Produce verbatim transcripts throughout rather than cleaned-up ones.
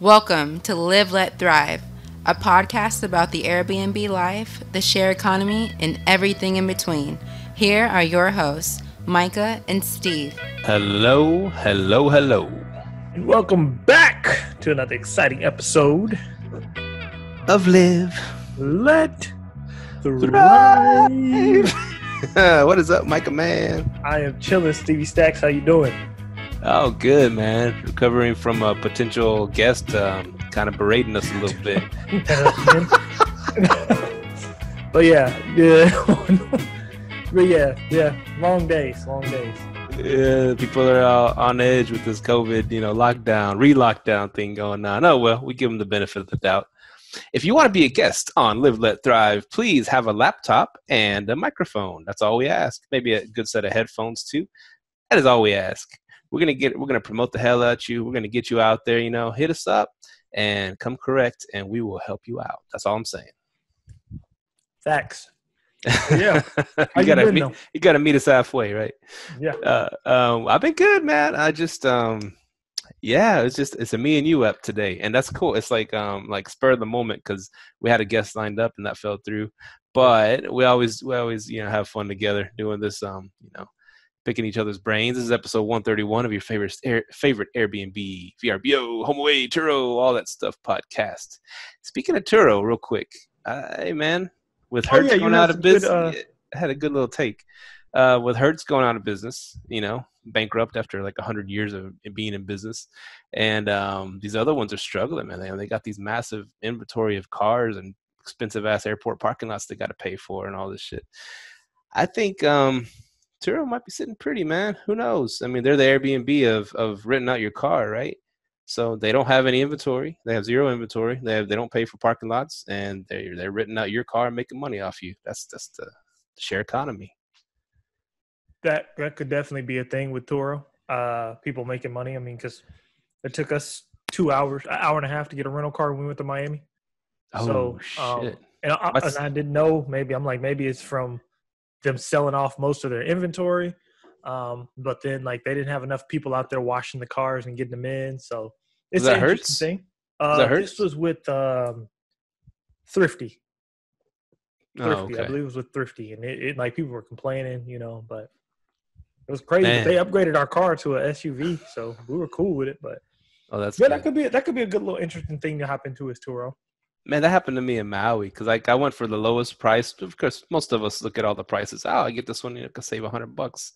Welcome to Live Let Thrive, a podcast about the Airbnb life, the share economy, and everything in between. Here are your hosts, Micah and Steve. Hello, hello, hello. And welcome back to another exciting episode of Live Let Thrive. What is up, Micah, man? I am chilling, Stevie Stacks. How you doing? Oh, good, man. Recovering from a potential guest um, kind of berating us a little bit. But yeah, yeah. But yeah, yeah. Long days, long days. Yeah, people are uh, on edge with this COVID, you know, lockdown, re-lockdown thing going on. Oh, well, we give them the benefit of the doubt. If you want to be a guest on Live, Let, Thrive, please have a laptop and a microphone. That's all we ask. Maybe a good set of headphones, too. That is all we ask. We're gonna get. We're gonna promote the hell out you. We're gonna get you out there. You know, hit us up and come correct, and we will help you out. That's all I'm saying. Facts. Yeah. you, you gotta been, meet, you gotta meet us halfway, right? Yeah. Uh, um, I've been good, man. I just, um, yeah, it's just it's a me and you up today, and that's cool. It's like um, like spur of the moment because we had a guest lined up and that fell through. But we always we always you know have fun together doing this. Um, you know. Picking each other's brains. This is episode one thirty-one of your favorite air, favorite Airbnb, V R B O, HomeAway, Turo, all that stuff podcast. Speaking of Turo, real quick, uh, hey man, with Hertz oh, yeah, going out of business, good, uh... I had a good little take. Uh, with Hertz going out of business, you know, bankrupt after like one hundred years of being in business, and um, these other ones are struggling, man. They, they got these massive inventory of cars and expensive ass airport parking lots they got to pay for and all this shit. I think. Um, Turo might be sitting pretty, man. Who knows? I mean, they're the Airbnb of of renting out your car, right? So they don't have any inventory. They have zero inventory. They have, they don't pay for parking lots, and they're they're renting out your car and making money off you. That's that's the share economy. That that could definitely be a thing with Turo. Uh, people making money. I mean, because it took us two hours, an hour and a half to get a rental car when we went to Miami. Oh so, shit! Um, and, I, and I didn't know. Maybe I'm like, maybe it's from them selling off most of their inventory. Um, but then like they didn't have enough people out there washing the cars and getting them in. So it's an interesting thing. Uh, that Hertz? This was with um, Thrifty. Thrifty, oh, okay. I believe it was with Thrifty. And it, it like people were complaining, you know, but it was crazy. They upgraded our car to an S U V. So we were cool with it, but oh, that's yeah, that could be, that could be a good little interesting thing to hop into is Turo. Man, that happened to me in Maui because like I went for the lowest price because most of us look at all the prices. Oh, I get this one, you know, I can save a hundred bucks,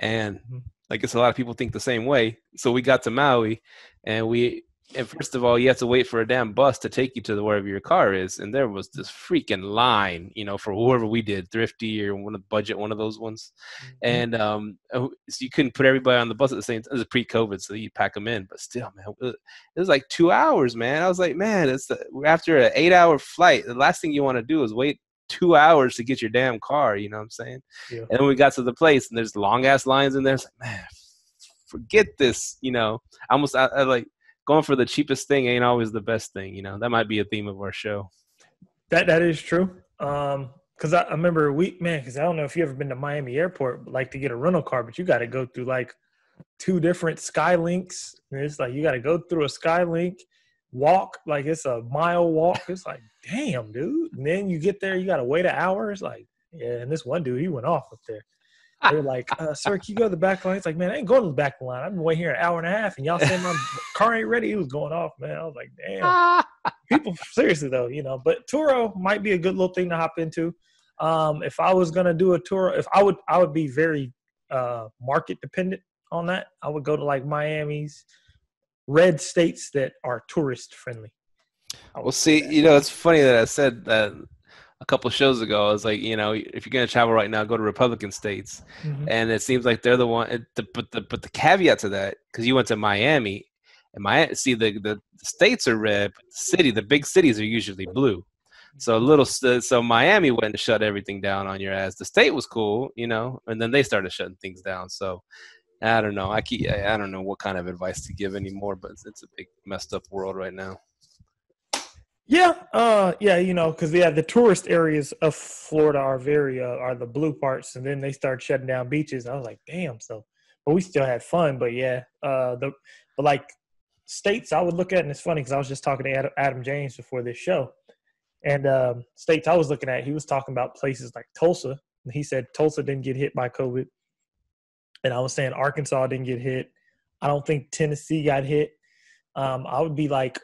and mm-hmm. I guess a lot of people think the same way. So we got to Maui, and we and first of all, you have to wait for a damn bus to take you to the wherever your car is, and there was this freaking line, you know, for whoever we did, Thrifty or one of the Budget, one of those ones, mm-hmm. and um, so you couldn't put everybody on the bus at the same time. It was pre-COVID, so you pack them in, but still, man, it was, it was like two hours, man. I was like, man, it's the, after an eight-hour flight, the last thing you want to do is wait two hours to get your damn car. You know what I'm saying? Yeah. And then we got to the place, and there's long-ass lines in there. It's like, man, forget this. You know, almost I, I like. Going for the cheapest thing ain't always the best thing, you know. That might be a theme of our show. That that is true. Um, because I, I remember we man, because I don't know if you ever been to Miami Airport, like to get a rental car, but you got to go through like two different Skylinks. And it's like you got to go through a Skylink, walk like it's a mile walk. It's like damn, dude. And then you get there, you got to wait an hour. It's like yeah. And this one dude, he went off up there. They're like, uh, sir, can you go to the back line? It's like, man, I ain't going to the back line. I've been waiting here an hour and a half, and y'all saying my car ain't ready. It was going off, man. I was like, damn. People, seriously, though, you know. But Turo might be a good little thing to hop into. Um, if I was going to do a Turo, if I would I would be very uh, market-dependent on that. I would go to, like, Miami's red states that are tourist-friendly. Well, see, you know, it's funny that I said that. A couple of shows ago, I was like, you know, if you're going to travel right now, go to Republican states. Mm-hmm. And it seems like they're the one, the, but the but the caveat to that, because you went to Miami, and Miami, see, the, the, the states are red, but the city, the big cities are usually blue. So a little, so Miami went and shut everything down on your ass. The state was cool, you know, and then they started shutting things down. So I don't know. I keep, I, I don't know what kind of advice to give anymore, but it's, it's a big messed up world right now. Yeah, uh, yeah, you know, because yeah, the tourist areas of Florida are very uh, are the blue parts, and then they start shutting down beaches. And I was like, damn. So, but we still had fun. But yeah, uh, the but like states I would look at, and it's funny because I was just talking to Adam James before this show, and um, states I was looking at, he was talking about places like Tulsa. And he said Tulsa didn't get hit by COVID. And I was saying Arkansas didn't get hit. I don't think Tennessee got hit. Um, I would be like,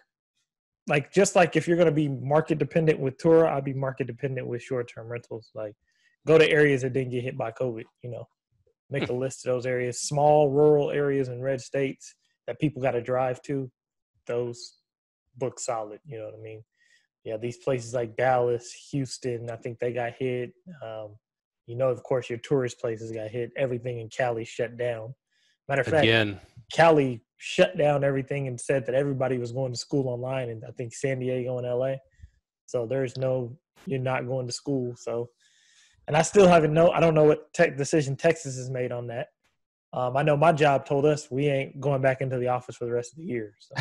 like just like if you're going to be market dependent with Turo, I'd be market dependent with short-term rentals. Like go to areas that didn't get hit by COVID, you know, make a list of those areas, small rural areas in red states that people got to drive to. Those book solid, you know what I mean? Yeah, these places like Dallas, Houston, I think they got hit. Um, you know, of course, your tourist places got hit. Everything in Cali shut down. Matter of fact, Again. Cali shut down everything and said that everybody was going to school online, and I think San Diego and L A. So there's no, you're not going to school. So, and I still haven't know, I don't know what tech decision Texas has made on that. Um, I know my job told us we ain't going back into the office for the rest of the year. So,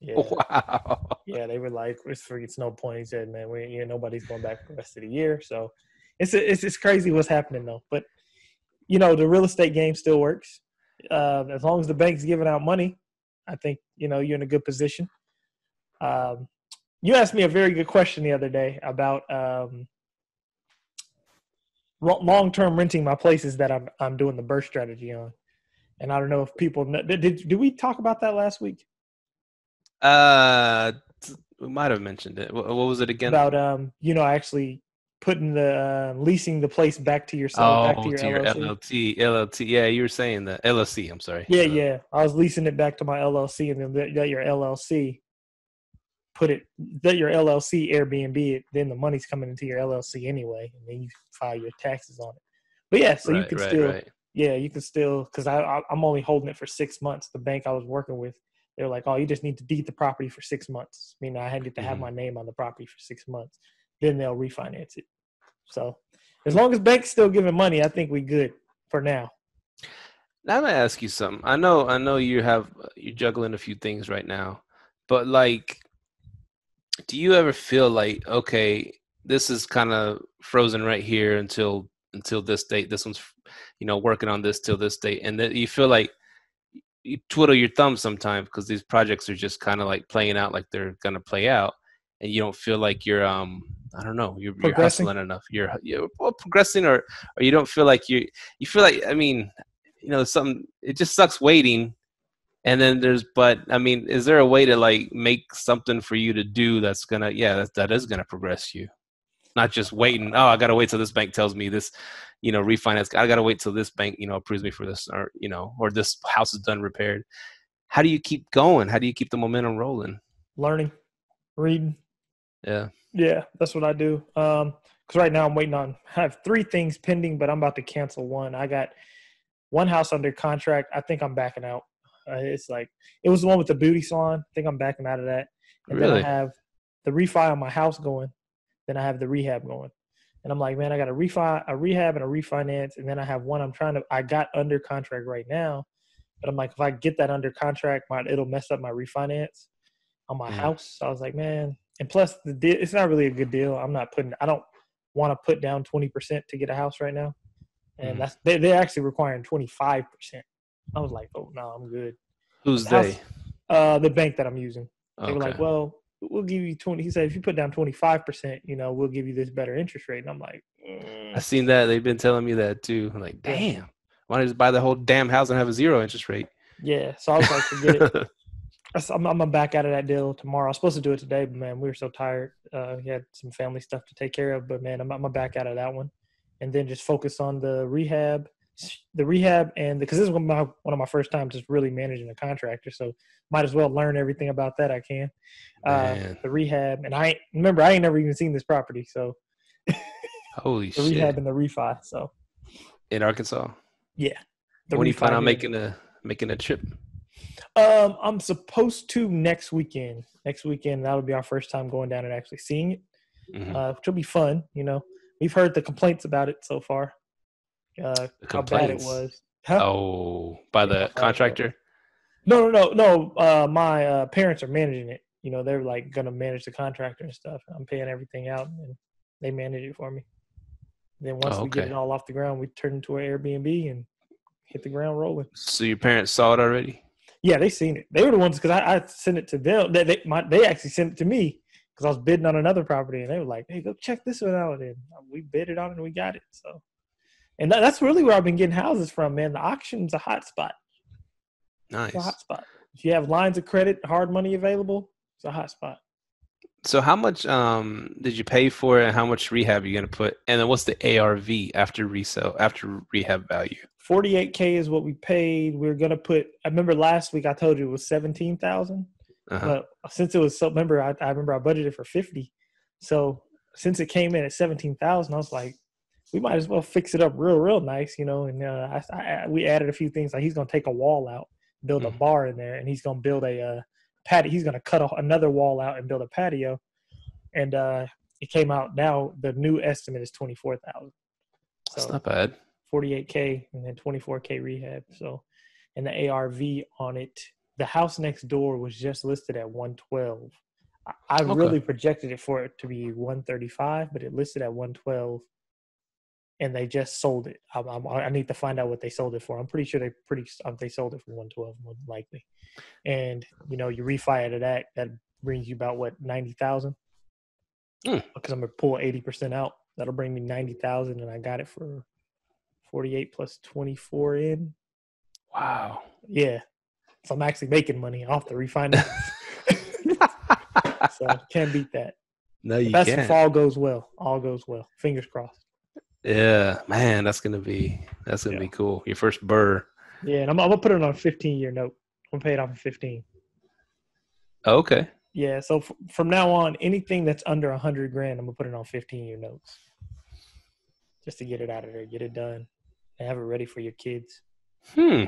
yeah. Wow. Yeah, they were like, it's, free, it's no point. He said, man, we, yeah, nobody's going back for the rest of the year. So it's, it's it's crazy what's happening though. But, you know, the real estate game still works. Uh, as long as the bank's giving out money, I think, you know, you're in a good position. Um, you asked me a very good question the other day about um, – long-term renting my places that I'm I'm doing the BRRRR strategy on. And I don't know if people know, did, did, did we talk about that last week? Uh, we might've mentioned it. What, what was it again? About, um, you know, actually putting the, uh, leasing the place back to yourself, oh, back to your, to your L L C. L L C. Yeah. You were saying the L L C. I'm sorry. Yeah. Uh, yeah. I was leasing it back to my L L C, and then that your L L C put it, that your L L C Airbnb it, then the money's coming into your L L C anyway, and then you file your taxes on it. But yeah, so right, you can right, still, right. yeah, you can still, because I, I I'm only holding it for six months. The bank I was working with, they were like, oh, you just need to deed the property for six months. I mean, I had to mm-hmm. have my name on the property for six months. Then they'll refinance it. So as long as bank's still giving money, I think we good for now. Now I'm gonna ask you something. I know, I know you have you're juggling a few things right now, but like. Do you ever feel like, okay, this is kind of frozen right here until until this date. This one's, you know, working on this till this date. And that you feel like you twiddle your thumb sometimes because these projects are just kind of like playing out like they're going to play out. And you don't feel like you're, um, I don't know, you're, you're hustling enough. You're, you're well, progressing or, or you don't feel like you you feel like, I mean, you know, something, it just sucks waiting. And then there's, but I mean, is there a way to like make something for you to do that's gonna, yeah, that that is gonna progress you, not just waiting. Oh, I gotta wait till this bank tells me this, you know, refinance. I gotta wait till this bank, you know, approves me for this, or you know, or this house is done repaired. How do you keep going? How do you keep the momentum rolling? Learning, reading. Yeah, yeah, that's what I do. Um, because right now I'm waiting on. I have three things pending, but I'm about to cancel one. I got one house under contract. I think I'm backing out. It's like, it was the one with the beauty salon. I think I'm backing out of that. And really? Then I have the refi on my house going. Then I have the rehab going. And I'm like, man, I got a refi, a rehab and a refinance. And then I have one I'm trying to, I got under contract right now. But I'm like, if I get that under contract, my, it'll mess up my refinance on my mm. house. So I was like, man. And plus, the deal, it's not really a good deal. I'm not putting, I don't want to put down twenty percent to get a house right now. And mm. that's, they, they're actually requiring twenty-five percent. I was like, oh, no, I'm good. Who's the house, they? Uh, the bank that I'm using. They okay. were like, well, we'll give you twenty. He said, if you put down twenty-five percent, you know, we'll give you this better interest rate. And I'm like, mm. I've seen that. They've been telling me that too. I'm like, damn, why don't I just buy the whole damn house and have a zero interest rate? Yeah. So I was like, forget it. I'm, I'm going to back out of that deal tomorrow. I was supposed to do it today, but man, we were so tired. Uh, we had some family stuff to take care of, but man, I'm, I'm going to back out of that one. And then just focus on the rehab. The rehab and because this is one of my one of my first times just really managing a contractor, so might as well learn everything about that I can. Uh, the rehab and I remember I ain't never even seen this property, so holy the shit! The rehab and the refi. So in Arkansas, yeah. When do you plan on making a making a trip? Um, I'm supposed to next weekend. Next weekend that'll be our first time going down and actually seeing it, mm-hmm. uh, which will be fun. You know, we've heard the complaints about it so far. Uh, how bad it was. Huh? Oh, by the yeah, contractor? No, no, no, no. Uh, my uh, parents are managing it. You know, they're like going to manage the contractor and stuff. I'm paying everything out and they manage it for me. Then once oh, okay. we get it all off the ground, we turn into an Airbnb and hit the ground rolling. So your parents saw it already? Yeah, they seen it. They were the ones, because I, I sent it to them. They they, my, they actually sent it to me because I was bidding on another property, and they were like, "Hey, go check this one out." And we bid it on, and we got it. So, and that, that's really where I've been getting houses from, man. The auction's a hot spot. Nice. It's a hot spot. If you have lines of credit, hard money available, it's a hot spot. So how much um, did you pay for it, and how much rehab are you going to put? And then what's the A R V after resale, after rehab value? forty-eight K is what we paid. We we're going to put, I remember last week I told you it was seventeen thousand. Uh-huh. But since it was, so remember, I, I remember I budgeted for fifty. So since it came in at seventeen thousand, I was like, we might as well fix it up real, real nice, you know? And uh, I, I, we added a few things. Like he's going to take a wall out, build mm-hmm. a bar in there, and he's going to build a, uh, patio. He's going to cut a, another wall out and build a patio. And uh, it came out now. The new estimate is twenty-four thousand dollars. So that's not bad. forty-eight K and then twenty-four K rehab. So, and the A R V on it, the house next door was just listed at one twelve. I, I okay. really projected it for it to be one thirty-five, but it listed at one twelve, and they just sold it. I, I'm, I need to find out what they sold it for. I'm pretty sure they pretty um, they sold it for one twelve, more than likely. And you know, you refi it at that, that brings you about what, ninety thousand? Mm. Because I'm gonna pull eighty percent out. That'll bring me ninety thousand, and I got it for forty-eight plus twenty-four in. Wow. Yeah. So I'm actually making money off the refinance. So can't beat that. No, you can't. If all goes well. All goes well. Fingers crossed. Yeah, man, that's gonna be that's gonna yeah. be cool. Your first burr. Yeah, and I'm, I'm gonna put it on a fifteen-year note. I'm gonna pay it off in fifteen. Oh, okay. Yeah, so f- from now on, anything that's under a hundred grand, I'm gonna put it on fifteen-year notes, just to get it out of there, get it done, and have it ready for your kids. Hmm,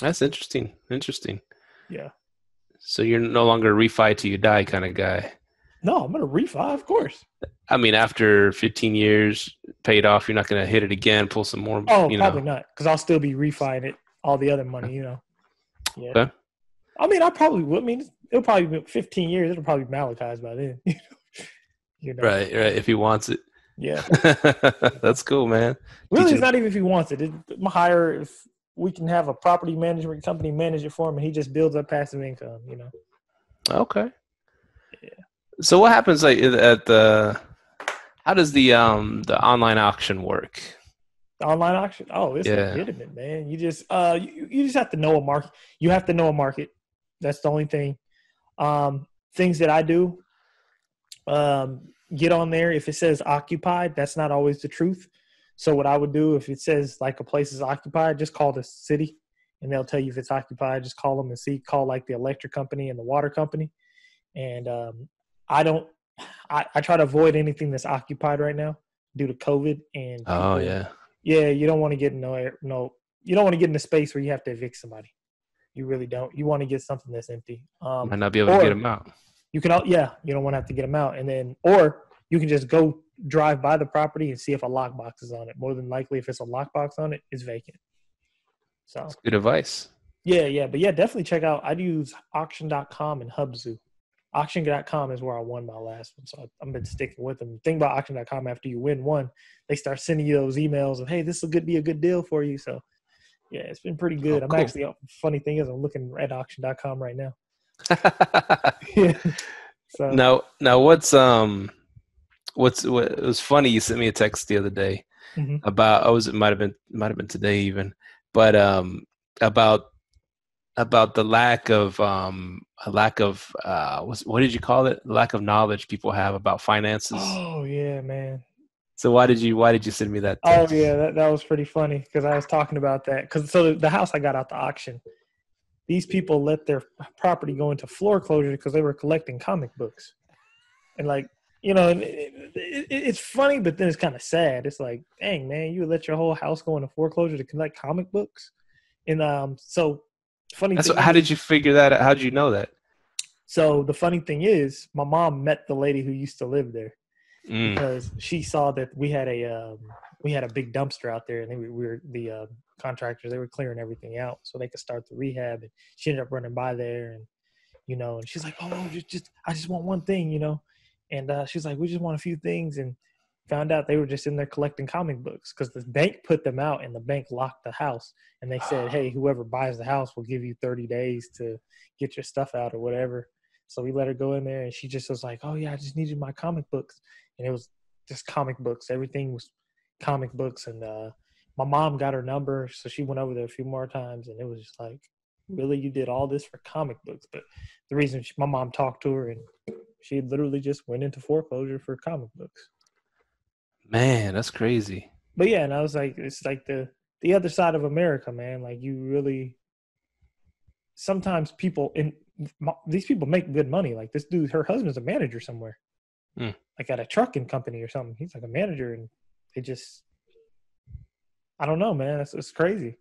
that's interesting. Interesting. Yeah. So you're no longer a refi till you die kind of guy. No, I'm gonna refi, of course. I mean, after fifteen years paid off, you're not gonna hit it again, pull some more. Oh, you probably know. Not, because I'll still be refining it, all the other money, you know. Yeah. Okay. I mean, I probably would. I mean, it'll probably be fifteen years. It'll probably be malachized by then. You know? Right, right. If he wants it. Yeah. That's cool, man. Really, Teaching- it's not even if he wants it. it my hire, if we can have a property management company manage it for him, and he just builds up passive income, you know. Okay. Yeah. So what happens like at the, how does the um the online auction work? The online auction? Oh, it's yeah. legitimate, man. You just uh you, you just have to know a market. You have to know a market. That's the only thing. Um, things that I do, um, get on there. If it says occupied, that's not always the truth. So what I would do, if it says like a place is occupied, just call the city, and they'll tell you if it's occupied. Just call them and see. Call like the electric company and the water company, and um. I don't, I, I try to avoid anything that's occupied right now due to COVID and. People. Oh yeah. Yeah. You don't want to get in no, no, you don't want to get in a space where you have to evict somebody. You really don't. You want to get something that's empty. Um, Might not be able to get them out. You can, yeah, you don't want to have to get them out. And then, or you can just go drive by the property and see if a lockbox is on it. More than likely, if it's a lockbox on it, it's vacant. So. That's good advice. Yeah. Yeah. But yeah, definitely check out, I'd use auction dot com and HubZoo. auction dot com is where I won my last one, so I've been sticking with them. The thing about auction dot com, after you win one, they start sending you those emails of, hey, this will be a good deal for you. So, yeah, it's been pretty good. Oh, I'm cool. actually – funny thing is I'm looking at auction dot com right now. Yeah. So Now, now what's – um, what's what, it was funny. You sent me a text the other day mm-hmm. about – oh, it might have been might have been today even. But um, about – about the lack of um a lack of uh what's, what did you call it lack of knowledge people have about finances. Oh yeah, man. So why did you why did you send me that text? Oh yeah, that, that was pretty funny, because I was talking about that, because so the house I got out the auction, these people let their property go into foreclosure because they were collecting comic books, and like, you know, it, it, it's funny, but then it's kind of sad. It's like, dang man, you let your whole house go into foreclosure to collect comic books. And um so funny thing. So how did you figure that out? How did you know that? So the funny thing is, my mom met the lady who used to live there mm. because she saw that we had a um, we had a big dumpster out there, and they were, we were the uh, contractors. They were clearing everything out so they could start the rehab. And she ended up running by there, and you know, and she's like, "Oh, just, just I just want one thing, you know." And uh, she's like, "We just want a few things." And found out they were just in there collecting comic books because the bank put them out and the bank locked the house. And they said, hey, whoever buys the house will give you thirty days to get your stuff out or whatever. So we let her go in there and she just was like, oh, yeah, I just needed my comic books. And it was just comic books. Everything was comic books. And uh, my mom got her number. So she went over there a few more times and it was just like, really, you did all this for comic books? But the reason she, my mom talked to her and she literally just went into foreclosure for comic books. Man, that's crazy. But yeah, and I was like, it's like the, the other side of America, man. Like you really, sometimes people, and these people make good money. Like this dude, her husband's a manager somewhere. Mm. Like at a trucking company or something. He's like a manager and they just, I don't know, man. It's, it's crazy.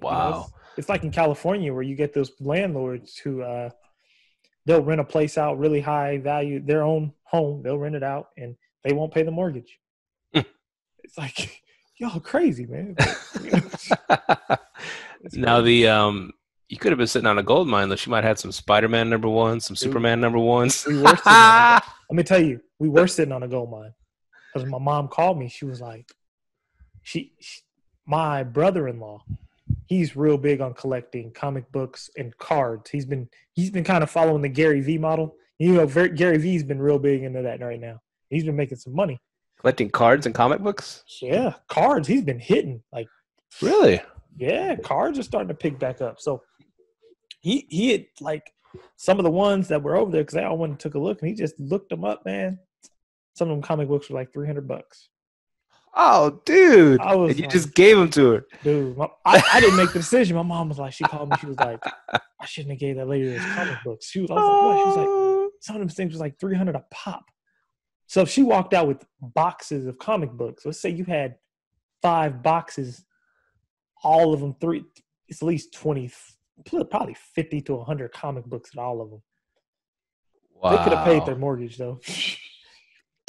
Wow. You know, it's, it's like in California where you get those landlords who, uh, they'll rent a place out really high value, their own home. They'll rent it out and they won't pay the mortgage. It's like, y'all crazy, man. Now the, um, you could have been sitting on a gold mine. Though she might have had some Spider-Man number ones, some Dude, Superman number ones. We were Let me tell you, we were sitting on a gold mine. Because my mom called me. She was like, she, she my brother-in-law, he's real big on collecting comic books and cards. He's been, he's been kind of following the Gary V model. You know, very, Gary V's been real big into that right now. He's been making some money. Collecting cards and comic books? Yeah, cards. He's been hitting. Like, really? Yeah, cards are starting to pick back up. So he he had, like, some of the ones that were over there, because I all went and took a look, and he just looked them up, man. Some of them comic books were like three hundred bucks. Oh, dude. I was and you like, just gave them to her. Dude, my, I, I didn't make the decision. My mom was like, she called me. She was like, I shouldn't have gave that lady those comic books. She was, I was like, what? She was like, some of them things was like three hundred a pop. So if she walked out with boxes of comic books, let's say you had five boxes, all of them three, it's at least twenty, probably fifty to one hundred comic books in all of them. Wow. They could have paid their mortgage though.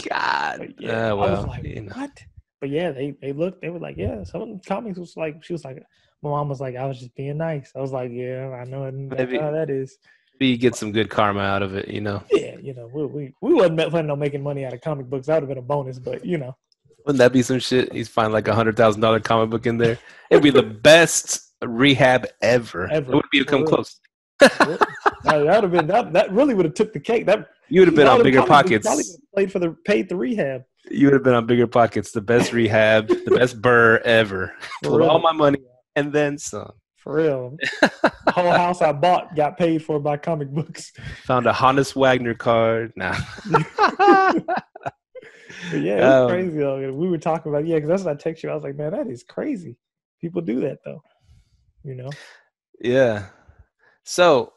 God. Yeah, uh, well, I was like, you know. What? But yeah, they, they looked, they were like, yeah, some of them comics was like, she was like, my mom was like, I was just being nice. I was like, yeah, I know maybe, how that is. You get some good karma out of it, you know. Yeah, you know, we we, we wasn't planning on making money out of comic books. That would have been a bonus, but you know, wouldn't that be some shit? He's find like a hundred thousand dollar comic book in there. It'd be the best rehab ever. Ever. It wouldn't even come close. That would have been that. That really would have took the cake. That you would have been on BiggerPockets. Probably played for the paid the rehab. You would have been on BiggerPockets. The best rehab, the best BRRRR ever. Put all my money and then some. For real. The whole house I bought got paid for by comic books. Found a Hannes Wagner card. Nah. Yeah, it's um, crazy though. We were talking about, yeah, because that's what I text you. I was like, man, that is crazy. People do that though. You know? Yeah. So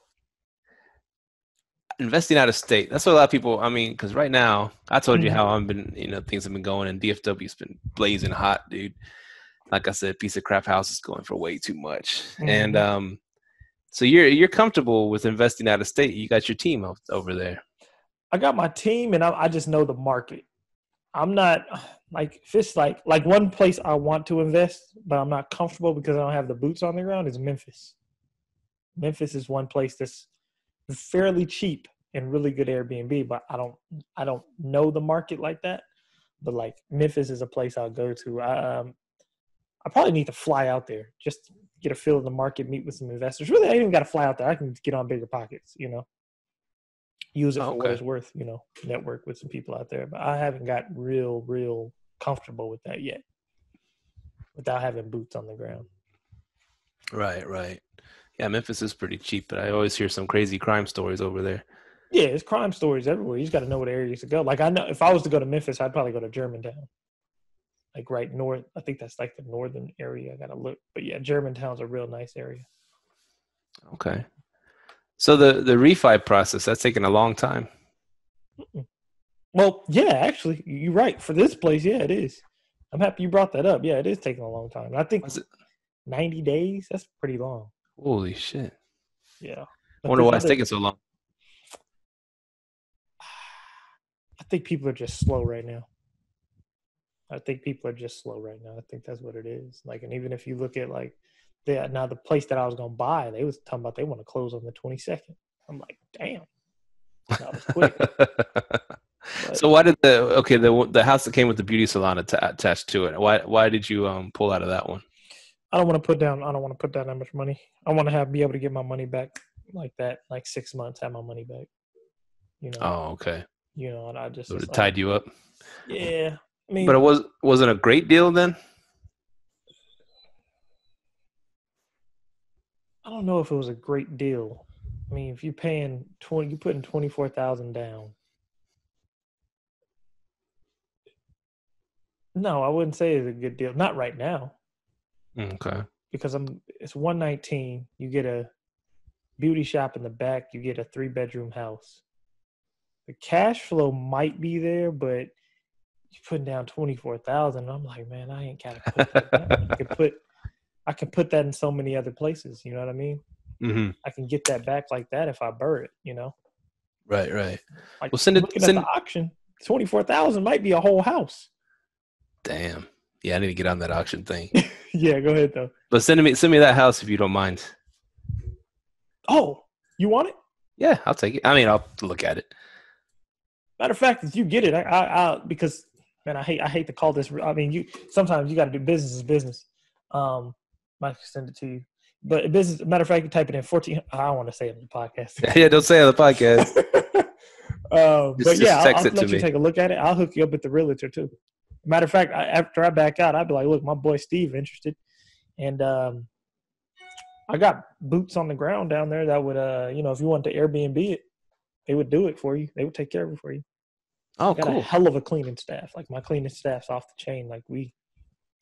investing out of state. That's what a lot of people, I mean, because right now, I told you mm-hmm. how I've been, you know, things have been going and D F W's been blazing hot, dude. Like I said, piece of crap house is going for way too much. Mm-hmm. And um, so you're you're comfortable with investing out of state. You got your team up, over there. I got my team, and I, I just know the market. I'm not like if it's like like one place I want to invest, but I'm not comfortable because I don't have the boots on the ground is Memphis. Memphis is one place that's fairly cheap and really good Airbnb, but I don't I don't know the market like that. But like Memphis is a place I'll go to. I, um, I probably need to fly out there just to get a feel of the market, meet with some investors. Really, I ain't even got to fly out there. I can get on BiggerPockets, you know, use it for okay. what it's worth, you know, network with some people out there. But I haven't got real, real comfortable with that yet without having boots on the ground. Right, right. Yeah, Memphis is pretty cheap, but I always hear some crazy crime stories over there. Yeah, it's crime stories everywhere. You just got to know what areas to go. Like I know if I was to go to Memphis, I'd probably go to Germantown. Like right north, I think that's like the northern area. I gotta look, but yeah, Germantown's a real nice area. Okay, so the the refi process that's taking a long time. Mm-mm. Well, yeah, actually, you're right. For this place, yeah, it is. I'm happy you brought that up. Yeah, it is taking a long time. I think ninety days. That's pretty long. Holy shit! Yeah. I wonder why it's taking so long. I think people are just slow right now. I think people are just slow right now. I think that's what it is. Like, and even if you look at like, yeah, now the place that I was going to buy, they was talking about they want to close on the twenty-second. I'm like, damn. That was quick. But, So why did the okay the the house that came with the beauty salon att- attached to it? Why why did you um pull out of that one? I don't want to put down. I don't want to put down that much money. I want to have be able to get my money back like that, like six months, have my money back. You know. Oh, okay. You know, and I just so it like, tied you up. Yeah, I mean, but it was wasn't a great deal then. I don't know if it was a great deal. I mean, if you're paying twenty, you're putting twenty-four thousand down. No, I wouldn't say it's a good deal. Not right now. Okay. Because I'm, it's one nineteen. You get a beauty shop in the back. You get a three-bedroom house. The cash flow might be there, but you're putting down twenty-four thousand. I'm like, man, I ain't gotta put that down. I could put, I can put that in so many other places. You know what I mean? Mm-hmm. I can get that back like that if I burr it, you know? Right, right. Like, well, send it to the auction. twenty-four thousand might be a whole house. Damn. Yeah, I need to get on that auction thing. Yeah, go ahead, though. But send me send me that house if you don't mind. Oh, you want it? Yeah, I'll take it. I mean, I'll look at it. Matter of fact, if you get it, I, I, I because, man, I hate I hate to call this. I mean, you sometimes you got to do business is business. Um, I can send it to you. But business, matter of fact, you type it in fourteen. I don't want to say it on the podcast. Yeah, don't say it on the podcast. uh, just, but yeah, I'll, I'll let you me. take a look at it. I'll hook you up with the realtor too. Matter of fact, I, after I back out, I'd be like, "Look, my boy Steve interested," and um, I got boots on the ground down there that would, uh, you know, if you want to Airbnb it, they would do it for you. They would take care of it for you. Oh, I got cool! A hell of a cleaning staff. Like my cleaning staff's off the chain. Like we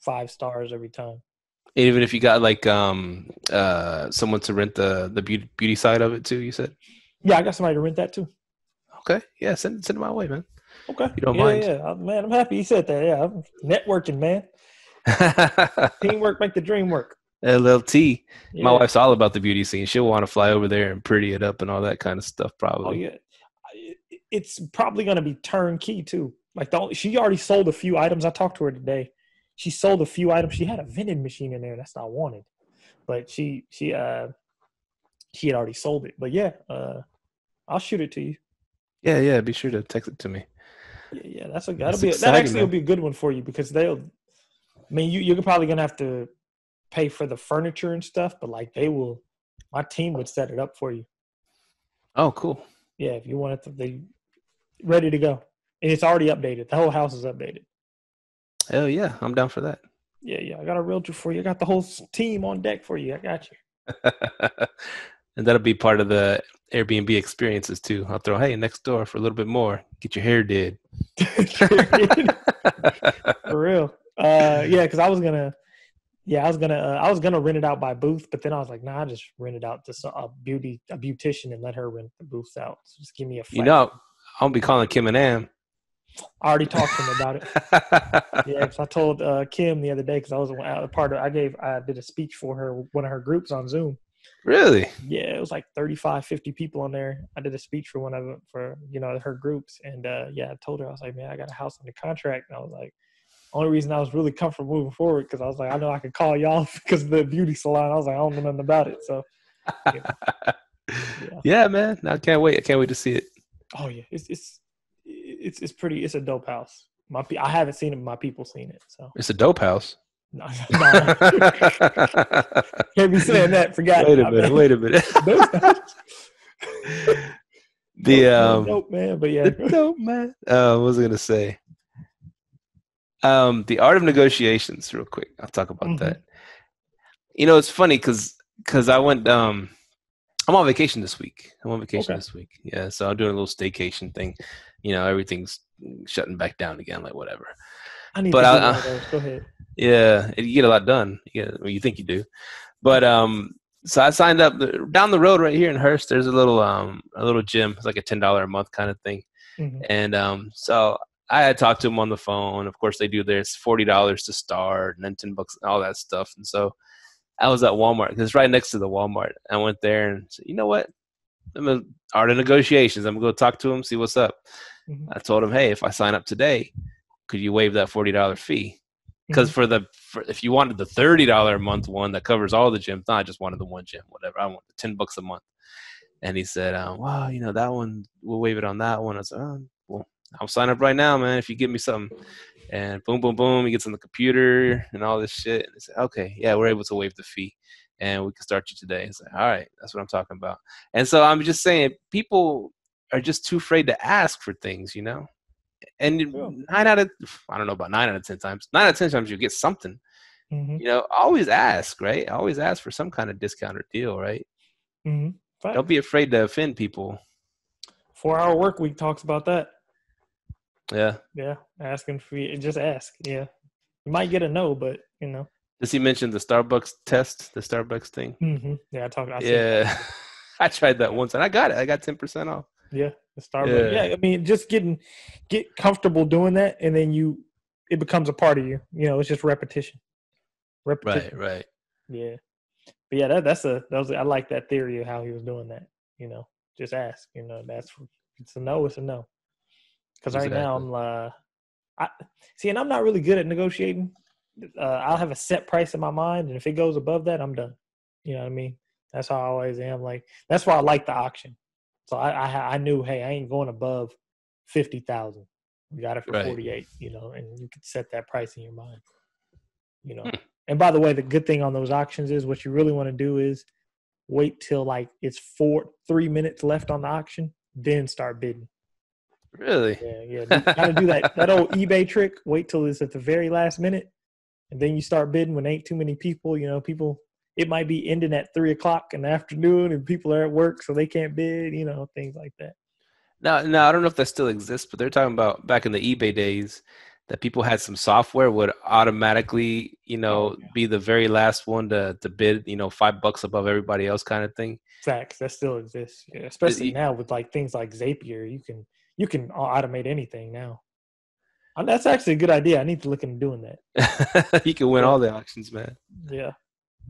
five stars every time. Even if you got like um uh someone to rent the the beauty, beauty side of it too, you said. Yeah, I got somebody to rent that too. Okay, yeah, send send it my way, man. Okay, you don't yeah, mind? Yeah, yeah, man, I'm happy you said that. Yeah, I'm networking, man. Teamwork make the dream work. L L T. Yeah. My wife's all about the beauty scene. She'll want to fly over there and pretty it up and all that kind of stuff, probably. Oh yeah, it's probably gonna be turnkey too. Like the only, she already sold a few items. I talked to her today. She sold a few items. She had a vending machine in there that's not wanted, but she she uh she had already sold it. But yeah, uh, I'll shoot it to you. Yeah, yeah. Be sure to text it to me. Yeah, yeah. That's a that'll be a, that actually will be a good one for you because they'll. I mean, you you're probably gonna have to pay for the furniture and stuff, but like they will. My team would set it up for you. Oh, cool. Yeah, if you want it to be ready to go, and it's already updated. The whole house is updated. Hell yeah, I'm down for that. Yeah, yeah, I got a realtor for you. I got the whole team on deck for you. I got you. And that'll be part of the Airbnb experiences too. I'll throw, hey, next door for a little bit more. Get your hair did. For real. Uh, yeah, because I was gonna, yeah, I was gonna, uh, I was gonna rent it out by booth, but then I was like, nah, I just rent it out to a beauty, a beautician, and let her rent the booths out. So just give me a flat. You know, I'll be calling Kim and Ann. I already talked to him about it. Yeah, because I told uh, Kim the other day because I was a part of. I gave, I did a speech for her, one of her groups on Zoom. Really? Yeah, it was like thirty-five, fifty people on there. I did a speech for one of them for you know her groups, and uh, yeah, I told her I was like, man, I got a house under contract, and I was like, only reason I was really comfortable moving forward because I was like, I know I could call y'all because of the beauty salon. I was like, I don't know nothing about it, so. Yeah, yeah. Yeah, man, I can't wait. I can't wait to see it. Oh yeah, it's it's. It's it's pretty. It's a dope house. My I haven't seen it. But my people seen it. So it's a dope house. No, no. Can't be saying that. Forgot. Wait a minute. Man. Wait a minute. The um, dope man, but yeah, the dope man. Uh, what was I gonna say? Um, the art of negotiations. Real quick, I'll talk about mm-hmm. that. You know, it's funny because because I went um, I'm on vacation this week. I'm on vacation okay. this week. Yeah, so I'm doing a little staycation thing. You know, everything's shutting back down again, like whatever. I need but to I, I, go ahead. Yeah, you get a lot done. Yeah, well, you think you do. But um, so I signed up the, down the road right here in Hertz. There's a little um, a little gym. It's like a ten dollars a month kind of thing. Mm-hmm. And um, so I had talked to them on the phone. Of course, they do their forty dollars to start and then ten bucks and all that stuff. And so I was at Walmart because it's right next to the Walmart. I went there and said, you know what? I'm going to art of negotiations. I'm going to go talk to them, see what's up. Mm-hmm. I told him, hey, if I sign up today, could you waive that forty dollars fee? Because mm-hmm. for the for, if you wanted the thirty dollars a month one that covers all the gyms, no, I just wanted the one gym, whatever. I want the ten bucks a month. And he said, um, well, you know, that one, we'll waive it on that one. I said, oh, well, I'll sign up right now, man, if you give me something. And boom, boom, boom, he gets on the computer and all this shit. And it's like, okay, yeah, we're able to waive the fee and we can start you today. It's like, all right, that's what I'm talking about. And so I'm just saying, people are just too afraid to ask for things, you know? And sure. nine out of, I don't know about nine out of ten times, nine out of ten times you get something. Mm-hmm. You know, always ask, right? Always ask for some kind of discount or deal, right? Mm-hmm. Right. Don't be afraid to offend people. Four Hour Work Week talks about that. Yeah. Yeah. Asking for you. Just ask. Yeah. You might get a no, but you know. Does he mention the Starbucks test, the Starbucks thing? Mm-hmm. Yeah. I talked about Yeah. I tried that once and I got it. I got ten percent off. Yeah. The Starbucks. Yeah. yeah. I mean, just getting, get comfortable doing that. And then you, it becomes a part of you. You know, it's just repetition. Repetition. Right. Right. Yeah. But yeah, that, that's a, that was, I like that theory of how he was doing that. You know, just ask, you know, that's, it's a no, it's a no. Because right exactly. now I'm uh, I see, and I'm not really good at negotiating. Uh, I'll have a set price in my mind, and if it goes above that, I'm done. You know what I mean? That's how I always am. Like that's why I like the auction. So I I, I knew, hey, I ain't going above fifty thousand. We got it for right. forty-eight. You know, and you could set that price in your mind. You know. Hmm. And by the way, the good thing on those auctions is what you really want to do is wait till like it's four three minutes left on the auction, then start bidding. Really? Yeah, yeah. You gotta do that that old eBay trick. Wait till it's at the very last minute, and then you start bidding when ain't too many people. You know, people. It might be ending at three o'clock in the afternoon, and people are at work, so they can't bid. You know, things like that. Now, now I don't know if that still exists, but they're talking about back in the eBay days that people had some software would automatically, you know, yeah. be the very last one to to bid. You know, five bucks above everybody else, kind of thing. Facts. That still exists, yeah, especially it, now with like things like Zapier. You can. You can automate anything now. That's actually a good idea. I need to look into doing that. You can win yeah. all the auctions, man. Yeah.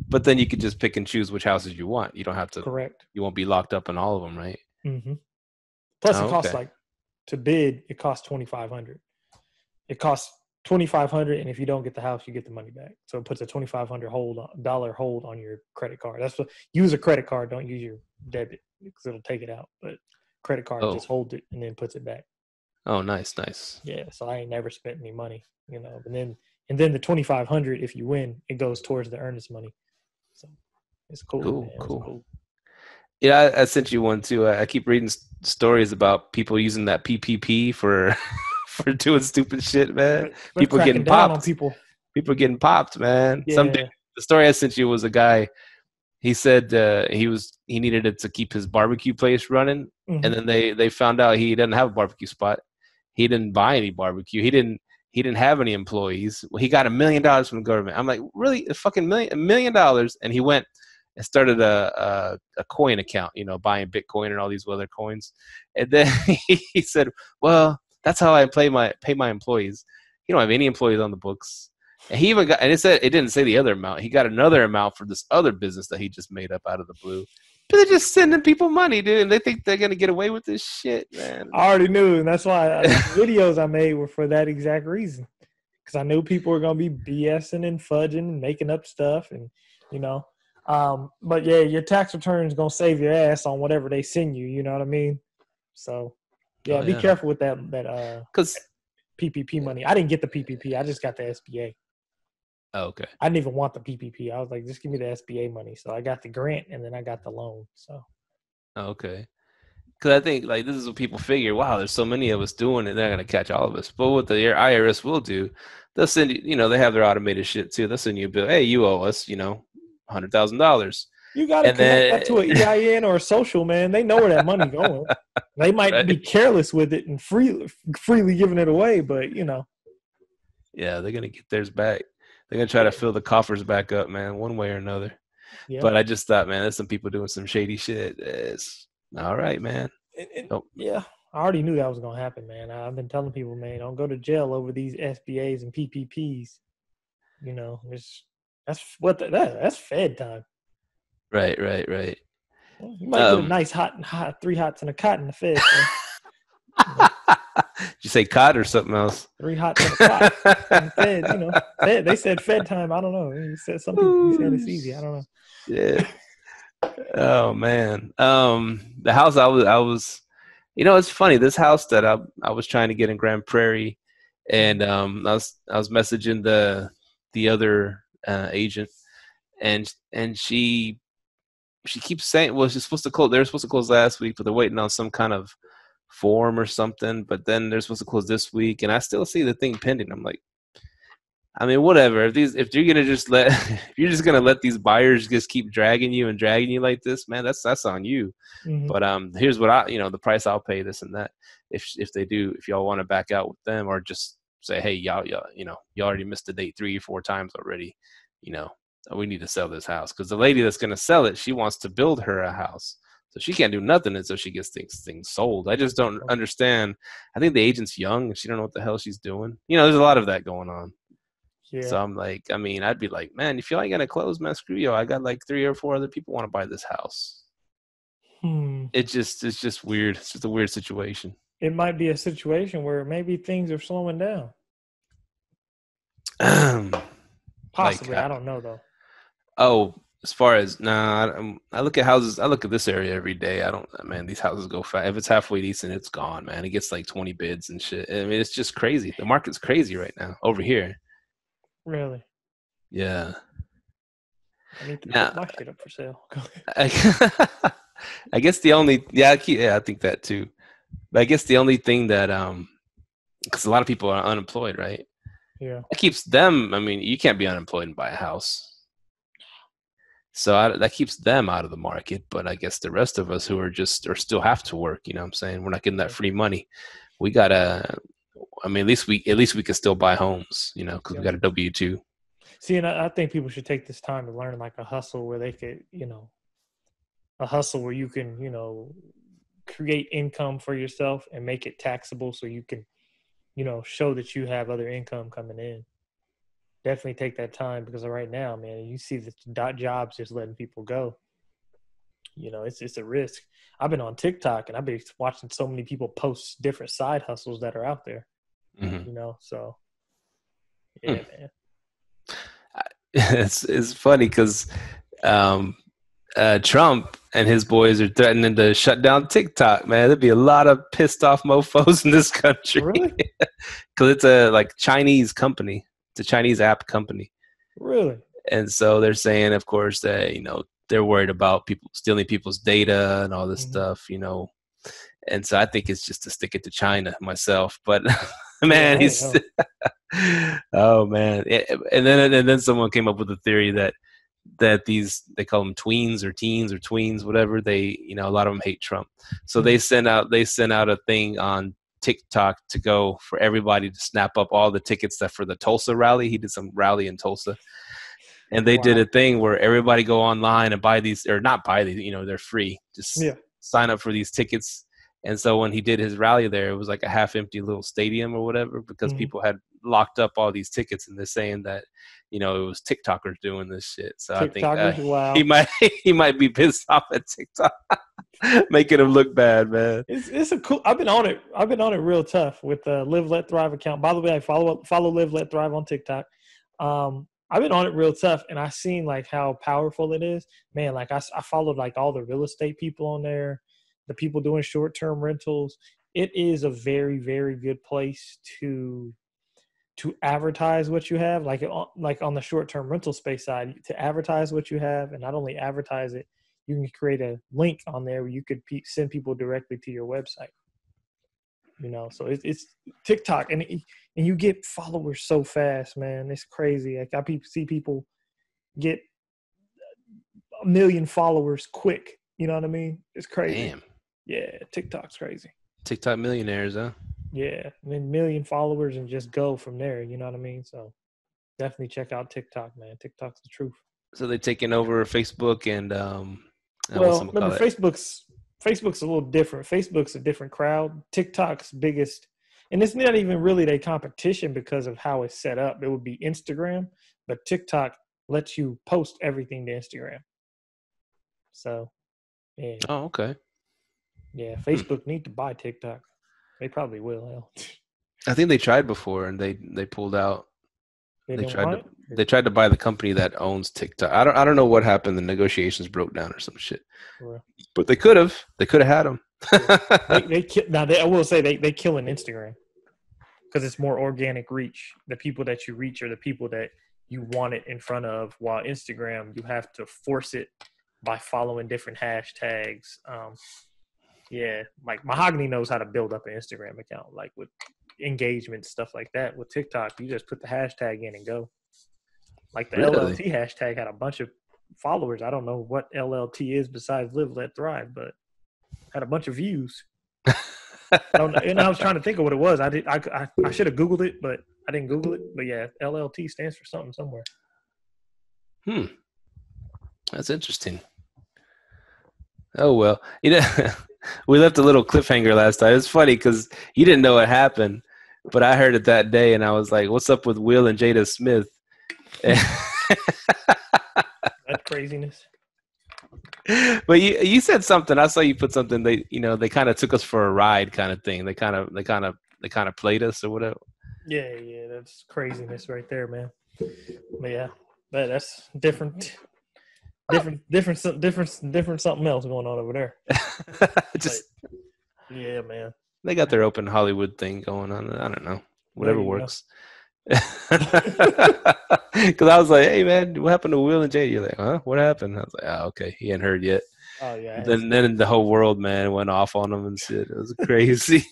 But then you could just pick and choose which houses you want. You don't have to. Correct. You won't be locked up in all of them, right? Mm-hmm. Plus, oh, it costs okay. like to bid. It costs twenty five hundred. It costs twenty five hundred, and if you don't get the house, you get the money back. So it puts a twenty five hundred hold dollar hold on your credit card. That's what. Use a credit card. Don't use your debit because it'll take it out. But. Credit card oh. just holds it and then puts it back. Oh, nice, nice. Yeah, so I ain't never spent any money, you know. And then and then the twenty five hundred, if you win, it goes towards the earnest money. So it's cool. Cool, man. cool. It's cool. Yeah, I, I sent you one too. I, I keep reading st- stories about people using that P P P for for doing stupid shit, man. We're people getting popped. On people. people getting popped, man. Yeah. Some dude, the story I sent you was a guy. He said uh, he was he needed it to keep his barbecue place running, mm-hmm. and then they, they found out he didn't have a barbecue spot. He didn't buy any barbecue. He didn't he didn't have any employees. He got a million dollars from the government. I'm like, really, a fucking million a million dollars? And he went and started a, a a coin account, you know, buying Bitcoin and all these other coins. And then he said, well, that's how I pay my pay my employees. You don't have any employees on the books. And he even got, and it said, it didn't say the other amount. He got another amount for this other business that he just made up out of the blue. But they're just sending people money, dude. And they think they're going to get away with this shit, man. I already knew. And that's why I, the videos I made were for that exact reason. Because I knew people were going to be BSing and fudging and making up stuff. And, you know, um, but yeah, your tax return is going to save your ass on whatever they send you. You know what I mean? So, yeah, oh, yeah. be careful with that, that uh, 'Cause, P P P money. I didn't get the P P P. I just got the S B A. Oh, okay. I didn't even want the P P P. I was like, just give me the S B A money. So I got the grant and then I got the loan. So. Oh, okay. Because I think like this is what people figure. Wow, there's so many of us doing it. They're not going to catch all of us. But what the I R S will do, they'll send you, you know, they have their automated shit too. They'll send you a bill. Hey, you owe us, you know, one hundred thousand dollars. You got to connect then... that to an E I N or a social, man. They know where that money's going. They might right. be careless with it and free, freely giving it away, but you know. Yeah, they're going to get theirs back. They're going to try to fill the coffers back up, man, one way or another. Yeah. But I just thought, man, there's some people doing some shady shit. It's all right, man. It, it, oh. Yeah, I already knew that was going to happen, man. I've been telling people, man, don't go to jail over these S B As and P P Ps. You know, it's, that's what the, that, that's Fed time. Right, right, right. Well, you might um, get a nice hot and hot, three hots and a cot in the Fed. Did you say cod or something else? Three hot to the cot. And fed, you know, fed, they said fed time. I don't know. You said something. You said it's easy. I don't know. Yeah. Oh man. Um, the house I was I was you know, it's funny, this house that I I was trying to get in Grand Prairie, and um, I was I was messaging the the other uh, agent, and and she she keeps saying, well, she's supposed to close. They're supposed to close last week, but they're waiting on some kind of form or something. But then they're supposed to close this week, and I still see the thing pending. I'm like, I mean, whatever. If these, if you're gonna just let, if you're just gonna let these buyers just keep dragging you and dragging you like this, man, that's that's on you. Mm-hmm. But um, here's what I, you know, the price I'll pay, this and that. If if they do, if y'all want to back out with them, or just say, hey, y'all, y'all, you know, you already missed the date three or four times already. You know, we need to sell this house, because the lady that's gonna sell it, she wants to build her a house, so she can't do nothing until she gets things things sold. I just don't understand. I think the agent's young, and she don't know what the hell she's doing. You know, there's a lot of that going on. Yeah. So I'm like, I mean, I'd be like, man, if you ain't gonna close, man, screw you. I got like three or four other people want to buy this house. Hmm. It just, it's just weird. It's just a weird situation. It might be a situation where maybe things are slowing down. Possibly, like, I, I don't know though. Oh, as far as nah, I, I look at houses. I look at this area every day. I don't, man, these houses go fast. If it's halfway decent, it's gone, man. It gets like twenty bids and shit. I mean, it's just crazy. The market's crazy right now over here. Really? Yeah. I need to now, put my shit up for sale. I, I guess the only yeah I keep, yeah I think that too, but I guess the only thing that um because a lot of people are unemployed, right? Yeah. That keeps them. I mean, you can't be unemployed and buy a house, so I, that keeps them out of the market. But I guess the rest of us who are just or still have to work, you know what I'm saying? We're not getting that free money. We gotta. I mean, at least we at least we can still buy homes, you know, because yeah. we got a W two. See, and I, I think people should take this time to learn like a hustle where they could, you know, a hustle where you can, you know, create income for yourself and make it taxable so you can, you know, show that you have other income coming in. Definitely take that time, because right now, man, you see the dot jobs just letting people go. You know, it's it's a risk. I've been on TikTok and I've been watching so many people post different side hustles that are out there. Mm-hmm. You know, so yeah, mm. man. I, it's it's funny because um, uh, Trump and his boys are threatening to shut down TikTok. Man, there'd be a lot of pissed off mofo's in this country. Really? Because it's a like Chinese company. It's a Chinese app company. Really? And so they're saying, of course, that, you know, they're worried about people stealing people's data and all this mm-hmm. stuff, you know. And so I think it's just to stick it to China myself. But man, yeah, he's oh man. And then and then someone came up with a theory that that these they call them tweens or teens or tweens, whatever, they, you know, a lot of them hate Trump. So mm-hmm. they sent out they sent out a thing on TikTok to go for everybody to snap up all the tickets that for the Tulsa rally. He did some rally in Tulsa. And they wow. did a thing where everybody go online and buy these, or not buy these, you know, they're free. Just yeah. sign up for these tickets. And so when he did his rally there, it was like a half empty little stadium or whatever, because mm-hmm. people had locked up all these tickets, and they're saying that, you know, it was TikTokers doing this shit. So TikTokers, I think uh, wow. he might he might be pissed off at TikTok, making him look bad, man. It's it's a cool. I've been on it. I've been on it real tough with the Live Let Thrive account. By the way, I follow up follow Live Let Thrive on TikTok. Um, I've been on it real tough, and I've seen like how powerful it is, man. Like I, I followed like all the real estate people on there, the people doing short-term rentals. It is a very, very good place to, to advertise what you have. Like, like on the short-term rental space side, to advertise what you have, and not only advertise it, you can create a link on there where you could pe- send people directly to your website. You know, so it's, it's TikTok, and it, and you get followers so fast, man. It's crazy. Like I see people get a million followers quick. You know what I mean? It's crazy. Damn. Yeah, TikTok's crazy. TikTok millionaires, huh? Yeah, I mean, million followers and just go from there. You know what I mean? So definitely check out TikTok, man. TikTok's the truth. So they're taking over Facebook and um. Well, remember Facebook's. Facebook's a little different. Facebook's a different crowd. TikTok's biggest, and it's not even really their competition because of how it's set up. It would be Instagram, but TikTok lets you post everything to Instagram. So, yeah. Oh, okay. Yeah, Facebook hmm. need to buy TikTok. They probably will. I think they tried before, and they, they pulled out. They, they tried to it? they tried to buy the company that owns TikTok. I don't I don't know what happened. The negotiations broke down or some shit. But they could have they could have had them. they, they kill, now they, I will say they, they kill an Instagram because it's more organic reach. The people that you reach are the people that you want it in front of, while Instagram, you have to force it by following different hashtags. Um, yeah, like Mahogany knows how to build up an Instagram account, like with engagement, stuff like that. With TikTok, you just put the hashtag in and go. Like the really? L L T hashtag had a bunch of followers. I don't know what L L T is besides Live Let Thrive, but had a bunch of views. I don't know. And I was trying to think of what it was. I did. I, I, I should have Googled it, but I didn't Google it. But yeah, L L T stands for something somewhere. Hmm. That's interesting. Oh, well, you know, we left a little cliffhanger last time. It's funny because you didn't know what happened, but I heard it that day and I was like, what's up with Will and Jada Smith? That craziness. But you you said something. I saw you put something. They you know they kind of took us for a ride, kind of thing. They kind of they kind of they kind of played us or whatever. Yeah, yeah, that's craziness right there, man. But yeah, but that's different, different, different, different, different. Something else going on over there. Just but, yeah, man. They got their open Hollywood thing going on. I don't know. Whatever works. Because I was like, hey man, what happened to Will and Jada? You're like, huh, what happened? I was like, oh, okay, he hadn't heard yet. Oh yeah. Then then the whole world, man, went off on him and shit. It was crazy.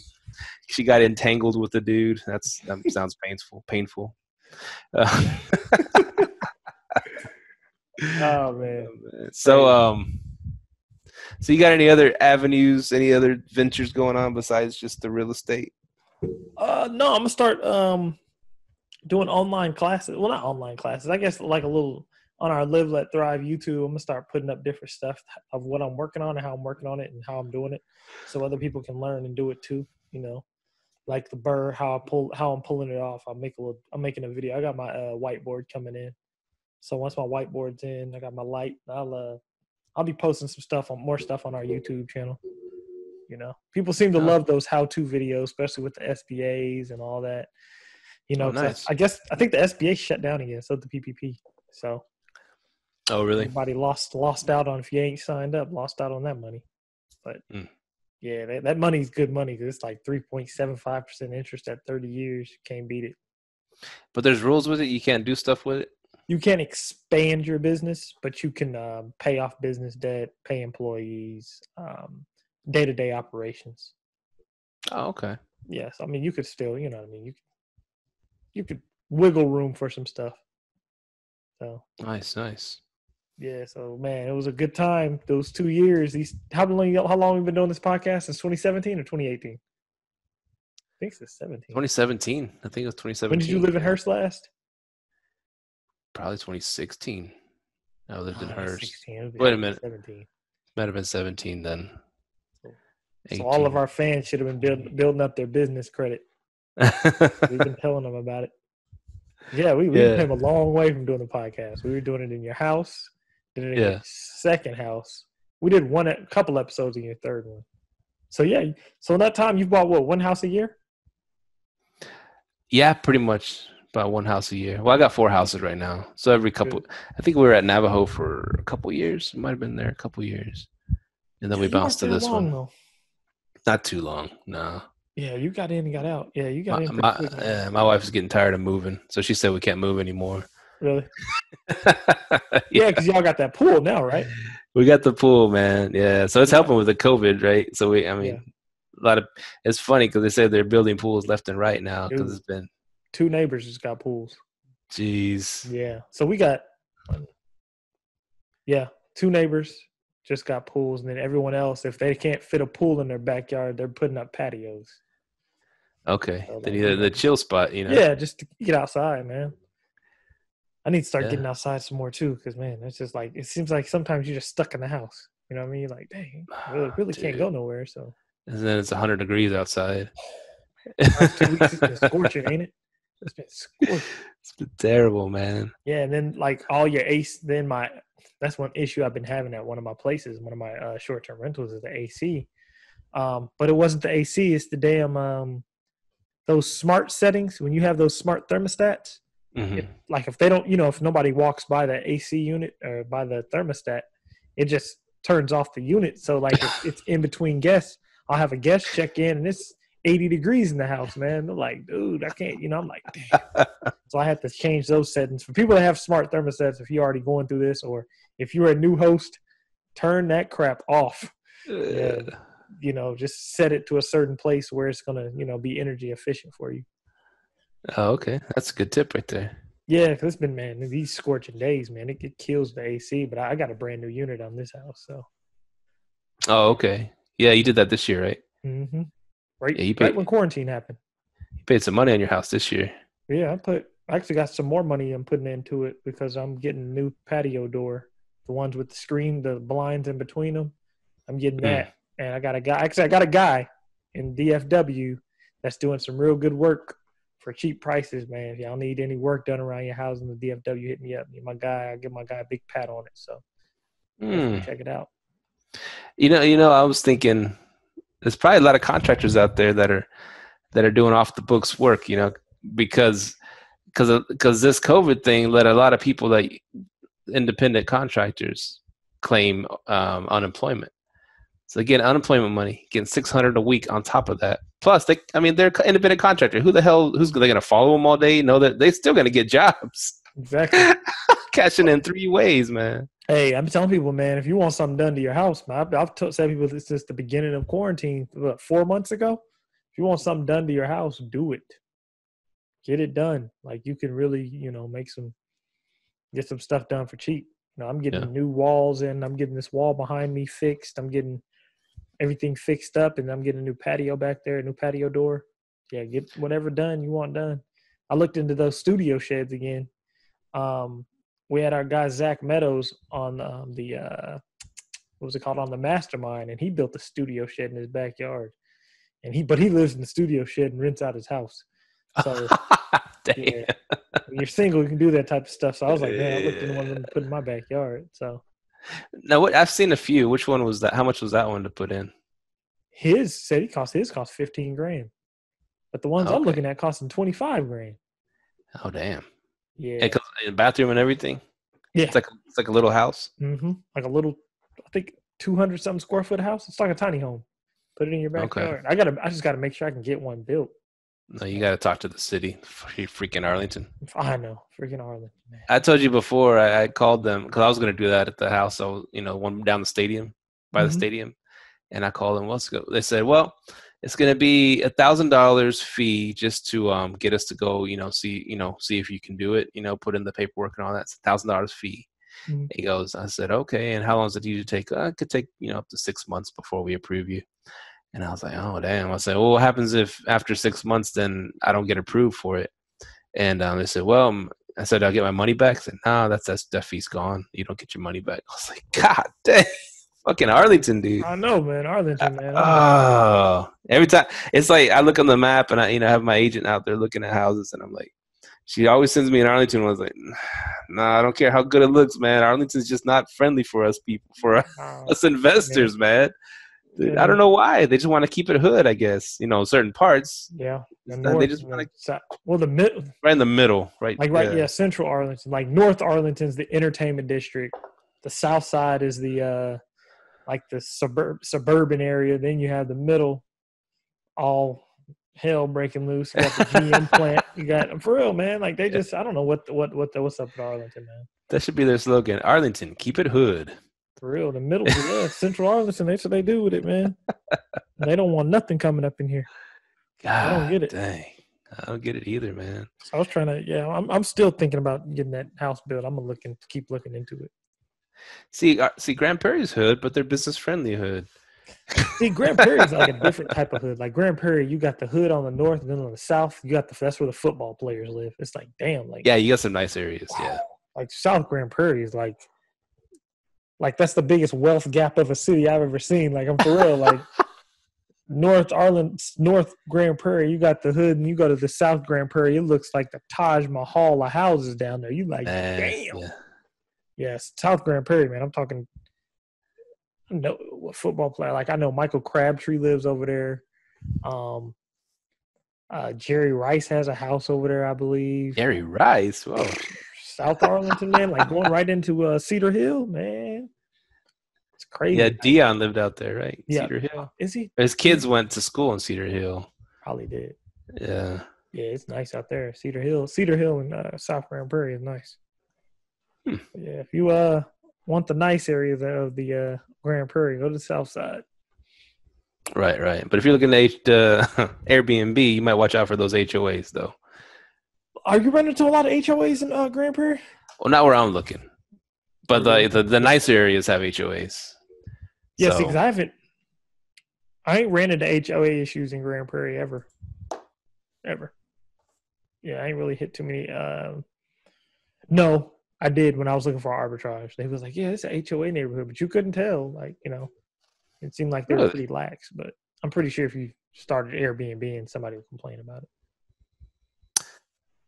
She got entangled with the dude. That's that sounds painful painful uh, oh man. So um so you got any other avenues, any other ventures going on besides just the real estate? Uh no, I'm gonna start um doing online classes. Well, not online classes. I guess like a little on our Live Let Thrive YouTube. I'm gonna start putting up different stuff of what I'm working on and how I'm working on it and how I'm doing it, so other people can learn and do it too. You know, like the burr, how I pull, how I'm pulling it off. I make a little. I'm making a video. I got my uh, whiteboard coming in. So once my whiteboard's in, I got my light. I'll uh, I'll be posting some stuff on more stuff on our YouTube channel. You know, people seem to love those how-to videos, especially with the S B As and all that. You know, oh, nice. I guess I think the S B A shut down again, so the P P P. So, oh really? Everybody lost lost out on, if you ain't signed up, lost out on that money. But mm. yeah, that, that money's good money because it's like three point seven five percent interest at thirty years. You can't beat it. But there's rules with it. You can't do stuff with it. You can't expand your business, but you can um, pay off business debt, pay employees, um, day-to-day operations. Oh, okay. Yes, I mean you could still, you know what I mean, you could. You could wiggle room for some stuff. So nice, nice. Yeah, so man, it was a good time. Those two years. These how long? How long have we been doing this podcast? Since twenty seventeen or twenty eighteen? I think it's seventeen. twenty seventeen. I think it was twenty seventeen. When did you live in Hertz last? Probably twenty sixteen. I lived oh, in Hertz. sixteen, Wait a minute. seventeen. Might have been seventeen then. So, so all of our fans should have been build, building up their business credit. We've been telling them about it. Yeah, we, we yeah. came a long way from doing the podcast. We were doing it in your house, did it in yeah. your second house. We did one a couple episodes in your third one. So yeah, so in that time you bought what, one house a year? Yeah, pretty much about one house a year. Well, I got four houses right now. So every couple, Good. I think we were at Navajo for a couple years. It might have been there a couple years, and then yeah, we bounced to this long, one. Though. Not too long, no. Yeah, you got in and got out. Yeah, you got my, in. My, uh, my wife is getting tired of moving, so she said we can't move anymore. Really? Yeah, because y'all got that pool now, right? We got the pool, man. Yeah, so it's yeah. helping with the COVID, right? So we, I mean, yeah. a lot of. It's funny because they say they're building pools left and right now because it's been two neighbors just got pools. Jeez. Yeah. So we got. Yeah, two neighbors. Just got pools, and then everyone else, if they can't fit a pool in their backyard, they're putting up patios. Okay, so they need a, the chill spot, you know. Yeah, just to get outside, man. I need to start yeah. getting outside some more too, because man, it's just like it seems like sometimes you're just stuck in the house. You know what I mean? You're like, dang, I really, really can't go nowhere. So. And then it's one hundred degrees outside. Two weeks, it's been scorching, ain't it? It's been scorching. It's been terrible, man. Yeah, and then like all your ace, then my. That's one issue I've been having at one of my places. One of my uh, short-term rentals is the A C. Um, but it wasn't the A C. It's the damn um, – those smart settings. When you have those smart thermostats, mm-hmm. it, like if they don't – you know, if nobody walks by the A C unit or by the thermostat, it just turns off the unit. So, like, if it's in between guests, I'll have a guest check in, and it's eighty degrees in the house, man. They're like, dude, I can't, you know, I'm like, damn. So I had to change those settings. For people that have smart thermostats, if you're already going through this, or if you're a new host, turn that crap off. And, you know, just set it to a certain place where it's going to, you know, be energy efficient for you. Oh, okay. That's a good tip right there. Yeah, because it's been, man, these scorching days, man, it, it kills the A C, but I, I got a brand new unit on this house, so. Oh, okay. Yeah, you did that this year, right? Mm-hmm. Right, yeah, you paid, right when quarantine happened. You paid some money on your house this year. Yeah, I put. I actually got some more money I'm putting into it because I'm getting a new patio door, the ones with the screen, the blinds in between them. I'm getting that, mm. and I got a guy. Actually, I got a guy in D F W that's doing some real good work for cheap prices, man. If y'all need any work done around your house in the D F W, hit me up. My guy, I give my guy a big pat on it. So mm. check it out. You know, you know, I was thinking there's probably a lot of contractors out there that are that are doing off the books work, you know, because because because this COVID thing let a lot of people, like independent contractors, claim um, unemployment. So they get unemployment money, getting six hundred dollars a week on top of that. Plus, they, I mean, they're independent contractor. Who the hell? Who's they going to follow them all day? No, that they still going to get jobs. Exactly. Cashing in three ways, man. Hey, I'm telling people, man, if you want something done to your house, man, I've, I've told, said people this since the beginning of quarantine, what, four months ago. If you want something done to your house, do it. Get it done. Like you can really, you know, make some, get some stuff done for cheap. You know, I'm getting yeah. new walls in. I'm getting this wall behind me fixed. I'm getting everything fixed up, and I'm getting a new patio back there, a new patio door. Yeah, get whatever done you want done. I looked into those studio sheds again. Um, we had our guy Zach Meadows on um, the uh, what was it called on the mastermind, and he built a studio shed in his backyard. And he, but he lives in the studio shed and rents out his house. So yeah, when you're single, you can do that type of stuff. So I was like, man, I looked into one of them to put in my backyard. So. Now, what I've seen a few. Which one was that? How much was that one to put in? His said he cost his cost fifteen grand, but the ones okay. I'm looking at costing twenty five grand. Oh damn! Yeah, it comes in the bathroom and everything. Yeah, it's like it's like a little house. Mm-hmm. Like a little, I think two hundred something square foot house. It's like a tiny home. Put it in your backyard. Okay. I gotta. I just gotta make sure I can get one built. No, you got to talk to the city. Freaking Arlington. I know. Freaking Arlington, man. I told you before I, I called them because I was going to do that at the house. So, you know, one down the stadium, by mm-hmm. the stadium. And I called them, let's go. They said, well, it's going to be a one thousand dollars fee just to um, get us to go, you know, see, you know, see if you can do it, you know, put in the paperwork and all that. It's a one thousand dollars fee. Mm-hmm. He goes, I said, okay. And how long does it usually take? Uh, it could take, you know, up to six months before we approve you. And I was like, oh, damn. I said, well, what happens if after six months, then I don't get approved for it? And um, they said, well, I said, I'll get my money back. I said, no, nah, that's, that's, that fee's gone. You don't get your money back. I was like, God dang. Fucking Arlington, dude. I know, man. Arlington, man. I, oh. Every time. It's like I look on the map and I, you know, have my agent out there looking at houses. And I'm like, she always sends me an Arlington. I was like, nah, I don't care how good it looks, man. Arlington's just not friendly for us people, for us, oh, us investors, man. man. Dude, I don't know why. They just want to keep it hood, I guess. You know, certain parts. Yeah. The north, they just want to. Well, the middle. Right in the middle. Right. Like, right. There. Yeah. Central Arlington. Like, North Arlington's the entertainment district. The south side is the, uh, like, the suburb, suburban area. Then you have the middle. All hell breaking loose. You got the G M plant. You got, for real, man. Like, they just, I don't know what, what, what, the, what's up in Arlington, man. That should be their slogan. Arlington, keep it hood. For real, the middle, yeah, Central Arlington, that's what they do with it, man. They don't want nothing coming up in here. God, I don't get it. Dang, I don't get it either, man. So I was trying to, yeah, I'm, I'm still thinking about getting that house built. I'm gonna look and keep looking into it. See, uh, see, Grand Prairie's hood, but they're business friendly hood. See, Grand Prairie's like a different type of hood. Like Grand Prairie, you got the hood on the north, and then on the south, you got the that's where the football players live. It's like, damn, like yeah, you got some nice areas, wow. yeah. Like South Grand Prairie is like. Like, that's the biggest wealth gap of a city I've ever seen. Like, I'm for real. Like, North Arlington, North Grand Prairie, you got the hood, and you go to the South Grand Prairie, it looks like the Taj Mahal of houses down there. You like, man, damn. Yeah. Yes, South Grand Prairie, man. I'm talking, no football player. Like, I know Michael Crabtree lives over there. Um, uh, Jerry Rice has a house over there, I believe. Jerry Rice? Whoa. South Arlington, man, like going right into uh, Cedar Hill, man. It's crazy. Yeah, Deion lived out there, right? Yeah. Cedar Hill. Is he? His kids went to school in Cedar Hill. Probably did. Yeah. Yeah, it's nice out there. Cedar Hill. Cedar Hill and uh, South Grand Prairie is nice. Hmm. Yeah, if you uh want the nice areas of the uh, Grand Prairie, go to the South Side. Right, right. But if you're looking at uh, Airbnb, you might watch out for those H O As, though. Are you running into a lot of H O As in uh, Grand Prairie? Well, not where I'm looking. But the the, the nicer areas have H O As. Yes, because so. I haven't. I ain't ran into H O A issues in Grand Prairie ever. Ever. Yeah, I ain't really hit too many. Um, no, I did when I was looking for arbitrage. They was like, yeah, it's an H O A neighborhood, but you couldn't tell. Like, you know, it seemed like they really? were pretty lax. But I'm pretty sure if you started Airbnb and somebody would complain about it.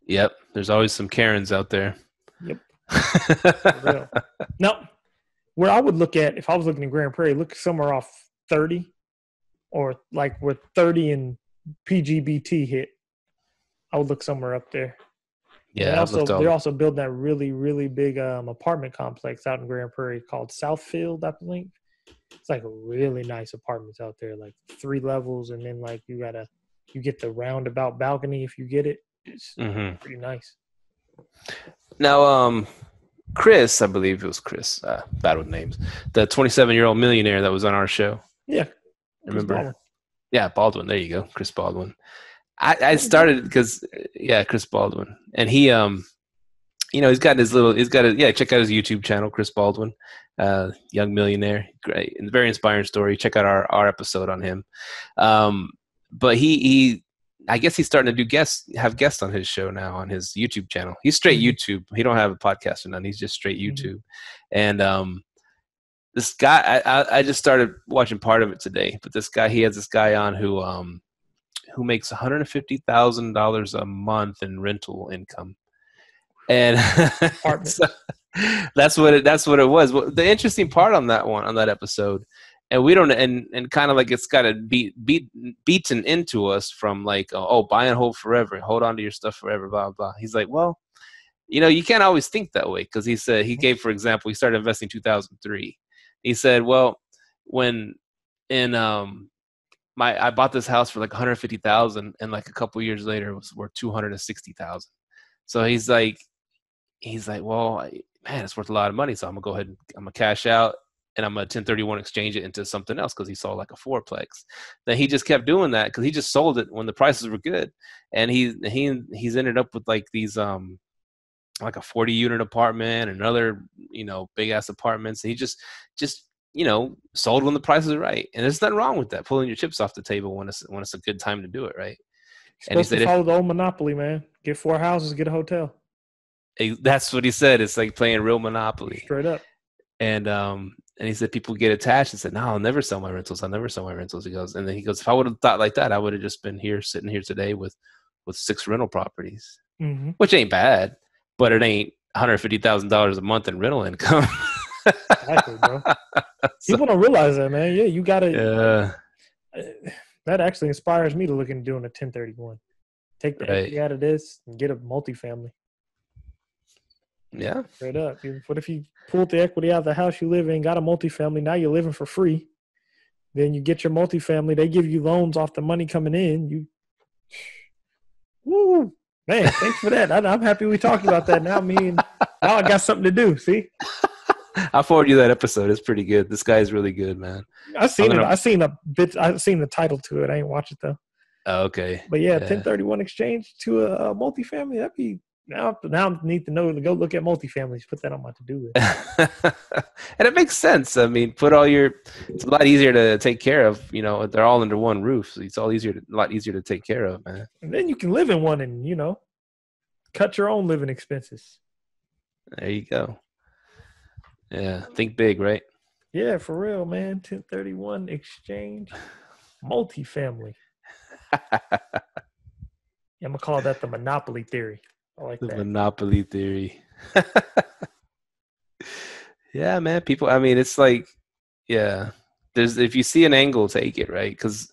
Yep. There's always some Karens out there. Yep. For real. Now, where I would look at, if I was looking in Grand Prairie, look somewhere off thirty or like where thirty and P G B T hit. I would look somewhere up there. Yeah. Also, they're also building that really, really big um, apartment complex out in Grand Prairie called Southfield, I believe. It's like really nice apartments out there, like three levels. And then like you got to, you get the roundabout balcony if you get it. It's mm-hmm. pretty nice. Now, um, Chris, I believe it was Chris, uh, bad with names, the twenty-seven-year-old millionaire that was on our show. Yeah. Remember? Baldwin. Yeah, Baldwin. There you go. Chris Baldwin. I, I started because, yeah, Chris Baldwin. And he, um, you know, he's got his little, he's got a, yeah, check out his YouTube channel, Chris Baldwin, uh, young millionaire. Great. And very inspiring story. Check out our, our episode on him. Um, but he, he, I guess he's starting to do guests, have guests on his show now on his YouTube channel. He's straight YouTube. He don't have a podcast or nothing. He's just straight YouTube. Mm-hmm. And um, this guy, I, I just started watching part of it today. But this guy, he has this guy on who um, who makes one hundred and fifty thousand dollars a month in rental income, and so, that's what it, that's what it was. Well, the interesting part on that one on that episode. And we don't, and, and kind of like it's got to be beat, beaten into us from like, oh, buy and hold forever, hold on to your stuff forever, blah, blah. He's like, well, you know, you can't always think that way because he said, he gave, for example, he started investing in two thousand three. He said, well, when in um, my, I bought this house for like one hundred fifty thousand and like a couple of years later it was worth two hundred sixty thousand. So he's like, he's like, well, man, it's worth a lot of money. So I'm gonna go ahead and I'm gonna cash out. And I'm going to ten thirty-one exchange it into something else because he saw like a fourplex. Then he just kept doing that because he just sold it when the prices were good. And he he he's ended up with like these um like a forty-unit apartment and other, you know, big-ass apartments. And he just, just you know, sold when the prices are right. And there's nothing wrong with that, pulling your chips off the table when it's, when it's a good time to do it, right? You're and he said, to follow if, the old Monopoly, man. Get four houses, get a hotel. That's what he said. It's like playing real Monopoly. Straight up. And um. And he said, people get attached and said, no, I'll never sell my rentals. I'll never sell my rentals. He goes, and then he goes, if I would have thought like that, I would have just been here sitting here today with, with six rental properties, mm-hmm. which ain't bad, but it ain't one hundred fifty thousand dollars a month in rental income. Exactly, bro. So, people don't realize that, man. Yeah. You gotta, yeah. Uh, that actually inspires me to look into doing a ten thirty-one. Take the right. out of this and get a multifamily. Yeah. Straight up. What if you pulled the equity out of the house you live in, got a multifamily, now you're living for free. Then you get your multifamily, they give you loans off the money coming in. You woo. Man, thanks for that. I, I'm happy we talked about that. Now me and now I got something to do. See? I'll forward you that episode. It's pretty good. This guy is really good, man. I seen gonna... it. I seen a bit I seen the title to it. I ain't watch it though. Oh, okay. But yeah, yeah. ten thirty-one exchange to a, a multifamily, that'd be Now, now I need to know to go look at multifamilies. Put that on my to-do list. And it makes sense. I mean, put all your, it's a lot easier to take care of, you know, they're all under one roof. So it's all easier, to, a lot easier to take care of, man. And then you can live in one and, you know, cut your own living expenses. There you go. Yeah. Think big, right? Yeah, for real, man. ten thirty-one exchange, multifamily. I'm going to call that the monopoly theory. I like the that. Monopoly theory. Yeah, man. People, I mean, it's like, yeah, there's, if you see an angle, take it, right? Because,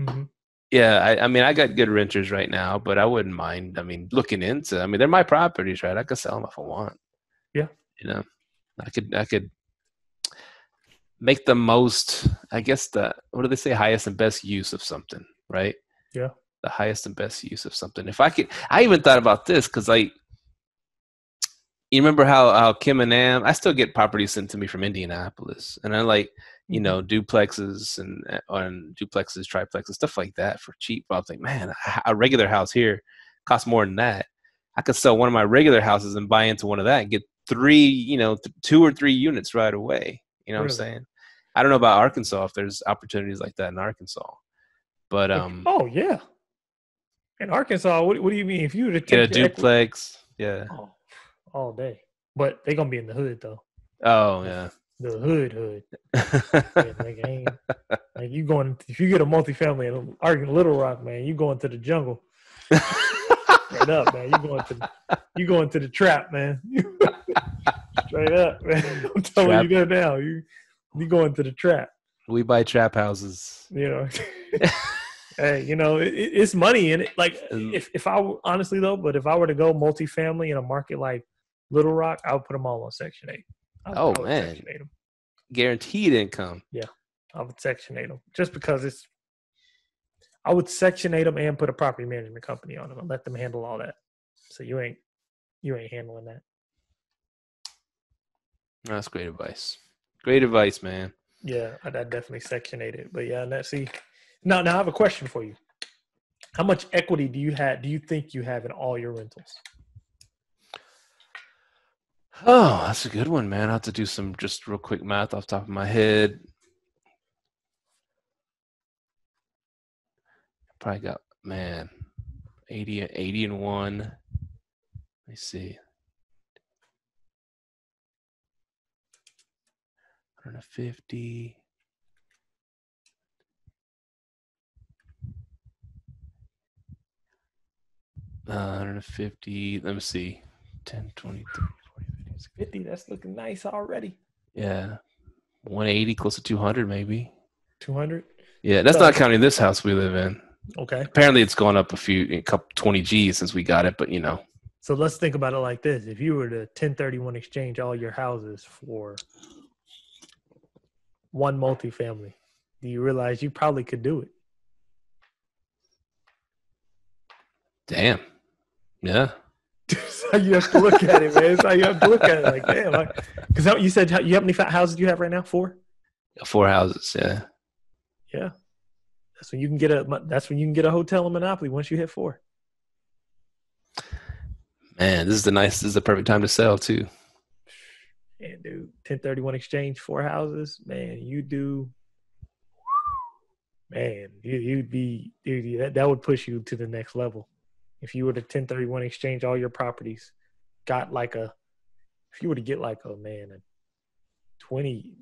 mm-hmm. yeah, I, I mean, I got good renters right now, but I wouldn't mind, I mean, looking into, I mean, they're my properties, right? I could sell them if I want. Yeah. You know, I could, I could make the most, I guess, the, what do they say? Highest and best use of something, right? Yeah. The highest and best use of something. If I could, I even thought about this because like, you remember how, how Kim and Am, I still get properties sent to me from Indianapolis, and I like, you know, duplexes and on duplexes, triplexes, stuff like that for cheap. But I was like, man, a regular house here costs more than that. I could sell one of my regular houses and buy into one of that and get three, you know, th- two or three units right away. You know really? What I'm saying? I don't know about Arkansas, if there's opportunities like that in Arkansas, but, um, oh yeah. In Arkansas, what, what do you mean? If you were to get a duplex, equity, yeah. Oh. All day, but they're gonna be in the hood though. Oh yeah, the hood hood. Yeah, like, like you going, if you get a multifamily in arguing Little Rock, man, you going to the jungle. Straight up, man. You going to you going to the trap, man. Straight up, man. I'm telling trap. you that now. You you going to the trap. We buy trap houses. You know. Hey, you know, it, it's money in it. Like if if I honestly though, but if I were to go multifamily in a market like Little Rock, I would put them all on Section eight. I, oh, I man. Section eight them. Guaranteed income. Yeah, I would Section eight them. Just because it's – I would Section eight them and put a property management company on them and let them handle all that. So you ain't you ain't handling that. That's great advice. Great advice, man. Yeah, I'd, I'd definitely Section eight it. But, yeah, let's see. Now, now I have a question for you. How much equity do you have, do you think you have in all your rentals? Oh, that's a good one, man. I have to do some just real quick math off the top of my head. Probably got, man, eighty, eighty and one. Let me see. one hundred fifty. Uh, one hundred fifty. Let me see. ten, twenty, thirty, forty, fifty, fifty, that's looking nice already. Yeah. one eighty, close to two hundred maybe. two hundred? Yeah, that's so, not counting this house we live in. Okay. Apparently it's gone up a few, a couple, twenty G's since we got it, but you know. So let's think about it like this. If you were to ten thirty-one exchange all your houses for one multifamily, do you realize you probably could do it? Damn. Yeah. That's how you have to look at it, man. That's how you have to look at it. Like, damn. Like, because you said, how, you how many houses do you have right now? Four? Four houses, yeah. Yeah. That's when you can get a, that's when you can get a hotel in Monopoly once you hit four. Man, this is the nice, this is the perfect time to sell, too. Yeah, dude. ten thirty-one exchange, four houses. Man, you do. Man, you, you'd be, dude, that, that would push you to the next level. If you were to ten thirty-one exchange all your properties, got like a, if you were to get like a, man, a twenty,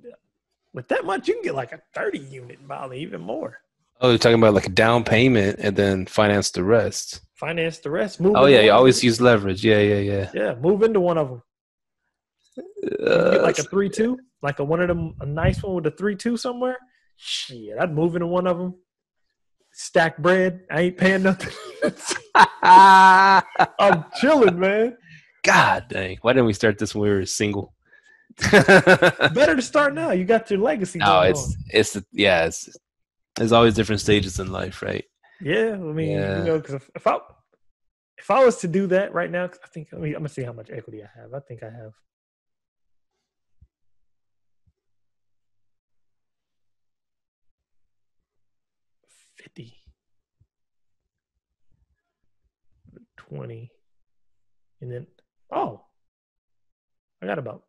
with that much, you can get like a thirty unit, probably even more. Oh, you're talking about like a down payment and then finance the rest. Finance the rest. Move oh, yeah. You always use leverage. Yeah, yeah, yeah. Yeah. Move into one of them. Uh, get like a three two, like a one of them, a nice one with a three two somewhere. Shit, I'd move into one of them. Stack bread. I ain't paying nothing. I'm chilling, man. God dang. Why didn't we start this when we were single? Better to start now. You got your legacy. No, it's, on. it's, yeah, it's, there's always different stages in life, right? Yeah. I mean, yeah. You know, because if, if I, if I was to do that right now, cause I think, I mean, I'm going to see how much equity I have. I think I have. twenty, and then oh, I got about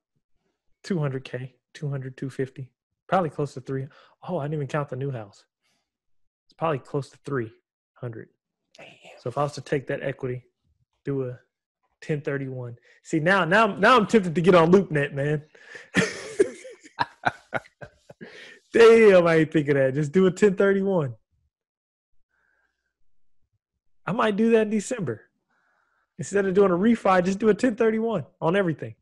two hundred K, two hundred, two fifty, probably close to three. Oh, I didn't even count the new house. It's probably close to three hundred. Damn. So if I was to take that equity, do a ten thirty-one. See now, now, now I'm tempted to get on LoopNet, man. Damn, I ain't thinking that. Just do a ten thirty-one. I might do that in December. Instead of doing a refi, just do a ten thirty-one on everything.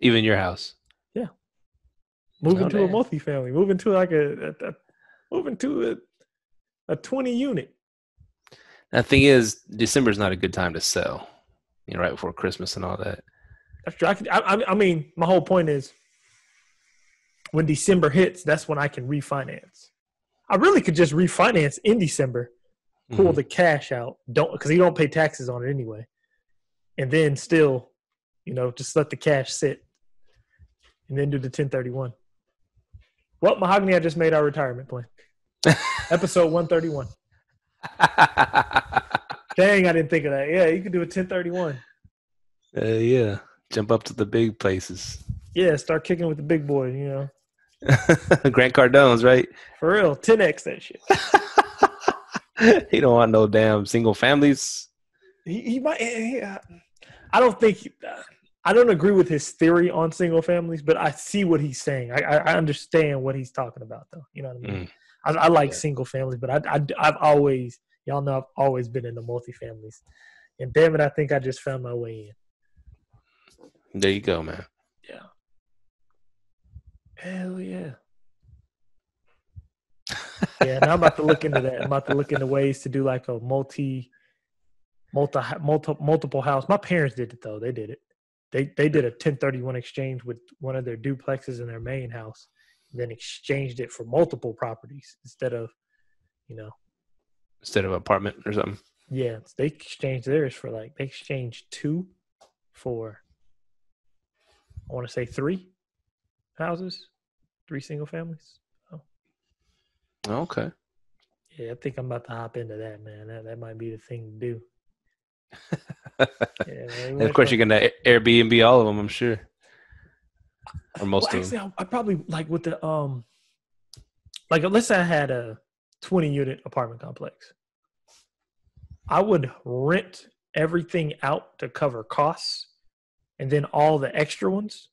Even your house? Yeah. Move oh, into man. a multifamily. Move into like a, a, a move into a, a twenty unit. The thing is, December is not a good time to sell. You know, right before Christmas and all that. That's true. I, I, I mean, my whole point is, when December hits, that's when I can refinance. I really could just refinance in December, pull mm-hmm. the cash out, don't because you don't pay taxes on it anyway, and then still, you know, just let the cash sit, and then do the ten thirty-one. Well, Mahogany, I just made our retirement plan. Episode one thirty-one. Dang, I didn't think of that. Yeah, you could do a ten thirty-one. Uh, yeah, jump up to the big places. Yeah, start kicking with the big boy, you know. Grant Cardone's, right? For real, ten X that shit. He don't want no damn single families. He, he might. He, uh, I don't think. He, uh, I don't agree with his theory on single families, but I see what he's saying. I, I, I understand what he's talking about, though. You know what I mean? Mm. I, I like yeah. single families, but I, I, I've always, y'all know, I've always been in the multifamilies, and damn it, I think I just found my way in. There you go, man. Yeah. Hell yeah. Yeah, now I'm about to look into that. I'm about to look into ways to do like a multi, multi, multi multiple house. My parents did it though. They did it. They they did a ten thirty-one exchange with one of their duplexes in their main house, and then exchanged it for multiple properties instead of, you know, instead of an apartment or something. Yeah, they exchanged theirs for like they exchanged two for, I want to say three houses, three single families. Oh. Okay. Yeah, I think I'm about to hop into that, man. That that might be the thing to do. Yeah, and of course you're gonna Airbnb all of them, I'm sure, or most well, actually, of them. I, I probably like with the um, like let's say I had a twenty unit apartment complex, I would rent everything out to cover costs, and then all the extra ones,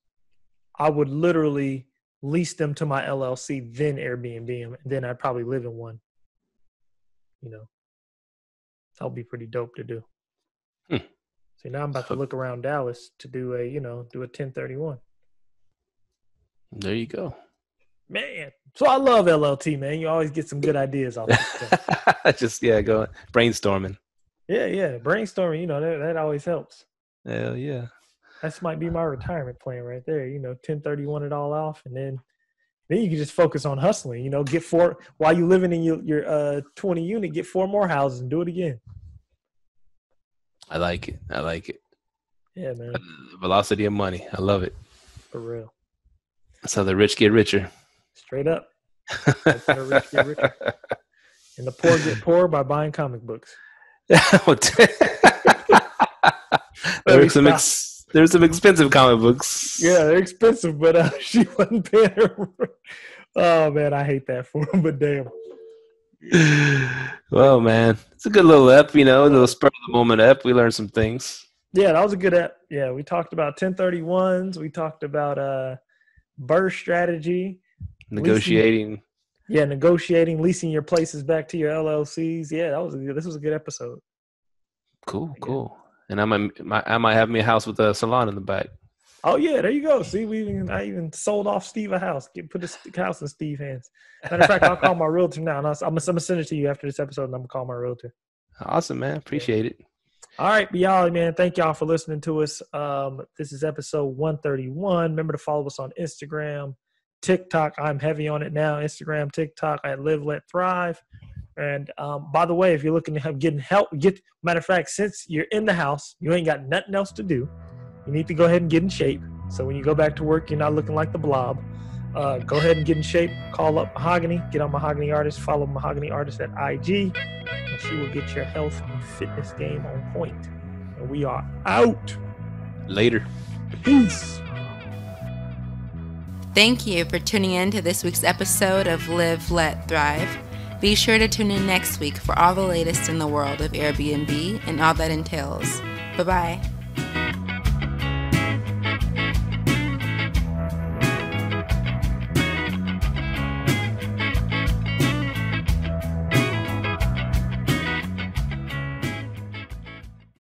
I would literally lease them to my L L C, then Airbnb them, and then I'd probably live in one. You know, that'll be pretty dope to do. Hmm. See, now I'm about to look around Dallas to do a, you know, do a ten thirty-one. There you go. Man. So I love L L T, man. You always get some good ideas off this stuff. Just, yeah, go brainstorming. Yeah, yeah. Brainstorming, you know, that, that always helps. Hell yeah. That might be my retirement plan right there. You know, ten thirty-one it all off, and then then you can just focus on hustling. You know, get four while you're living in your, your uh twenty unit, get four more houses and do it again. I like it. I like it. Yeah, man. Velocity of money. I love it. For real. That's how the rich get richer. Straight up. That's how the rich get richer. And the poor get poorer by buying comic books. There's some ex- there's some expensive comic books. Yeah, they're expensive, but uh, she wasn't paying her. Oh, man, I hate that for them, but damn. Well, man, it's a good little ep, you know, a little spur of the moment ep. We learned some things. Yeah, that was a good ep. Yeah, we talked about ten thirty-ones. We talked about uh, BRRRR strategy. Negotiating. Leasing, yeah, negotiating, leasing your places back to your L L Cs. Yeah, that was a good, this was a good episode. Cool, yeah. cool. And I might, my, I might have me a house with a salon in the back. Oh, yeah, there you go. See, we even I even sold off Steve a house. Get, put the house in Steve's hands. Matter of fact, I'll call my realtor now. And I'll, I'm going to send it to you after this episode, and I'm going to call my realtor. Awesome, man. Appreciate yeah. it. All right, but y'all, man, thank y'all for listening to us. Um, this is episode one thirty-one. Remember to follow us on Instagram, TikTok. I'm heavy on it now. Instagram, TikTok, at Live Let Thrive. And um, by the way, if you're looking to have getting help, get matter of fact, since you're in the house, you ain't got nothing else to do. You need to go ahead and get in shape. So when you go back to work, you're not looking like the blob. Uh, go ahead and get in shape. Call up Mahogany. Get on Mahogany Artist. Follow Mahogany Artist at I G. And she will get your health and fitness game on point. And we are out. Later. Peace. Thank you for tuning in to this week's episode of Live, Let, Thrive. Be sure to tune in next week for all the latest in the world of Airbnb and all that entails. Bye-bye.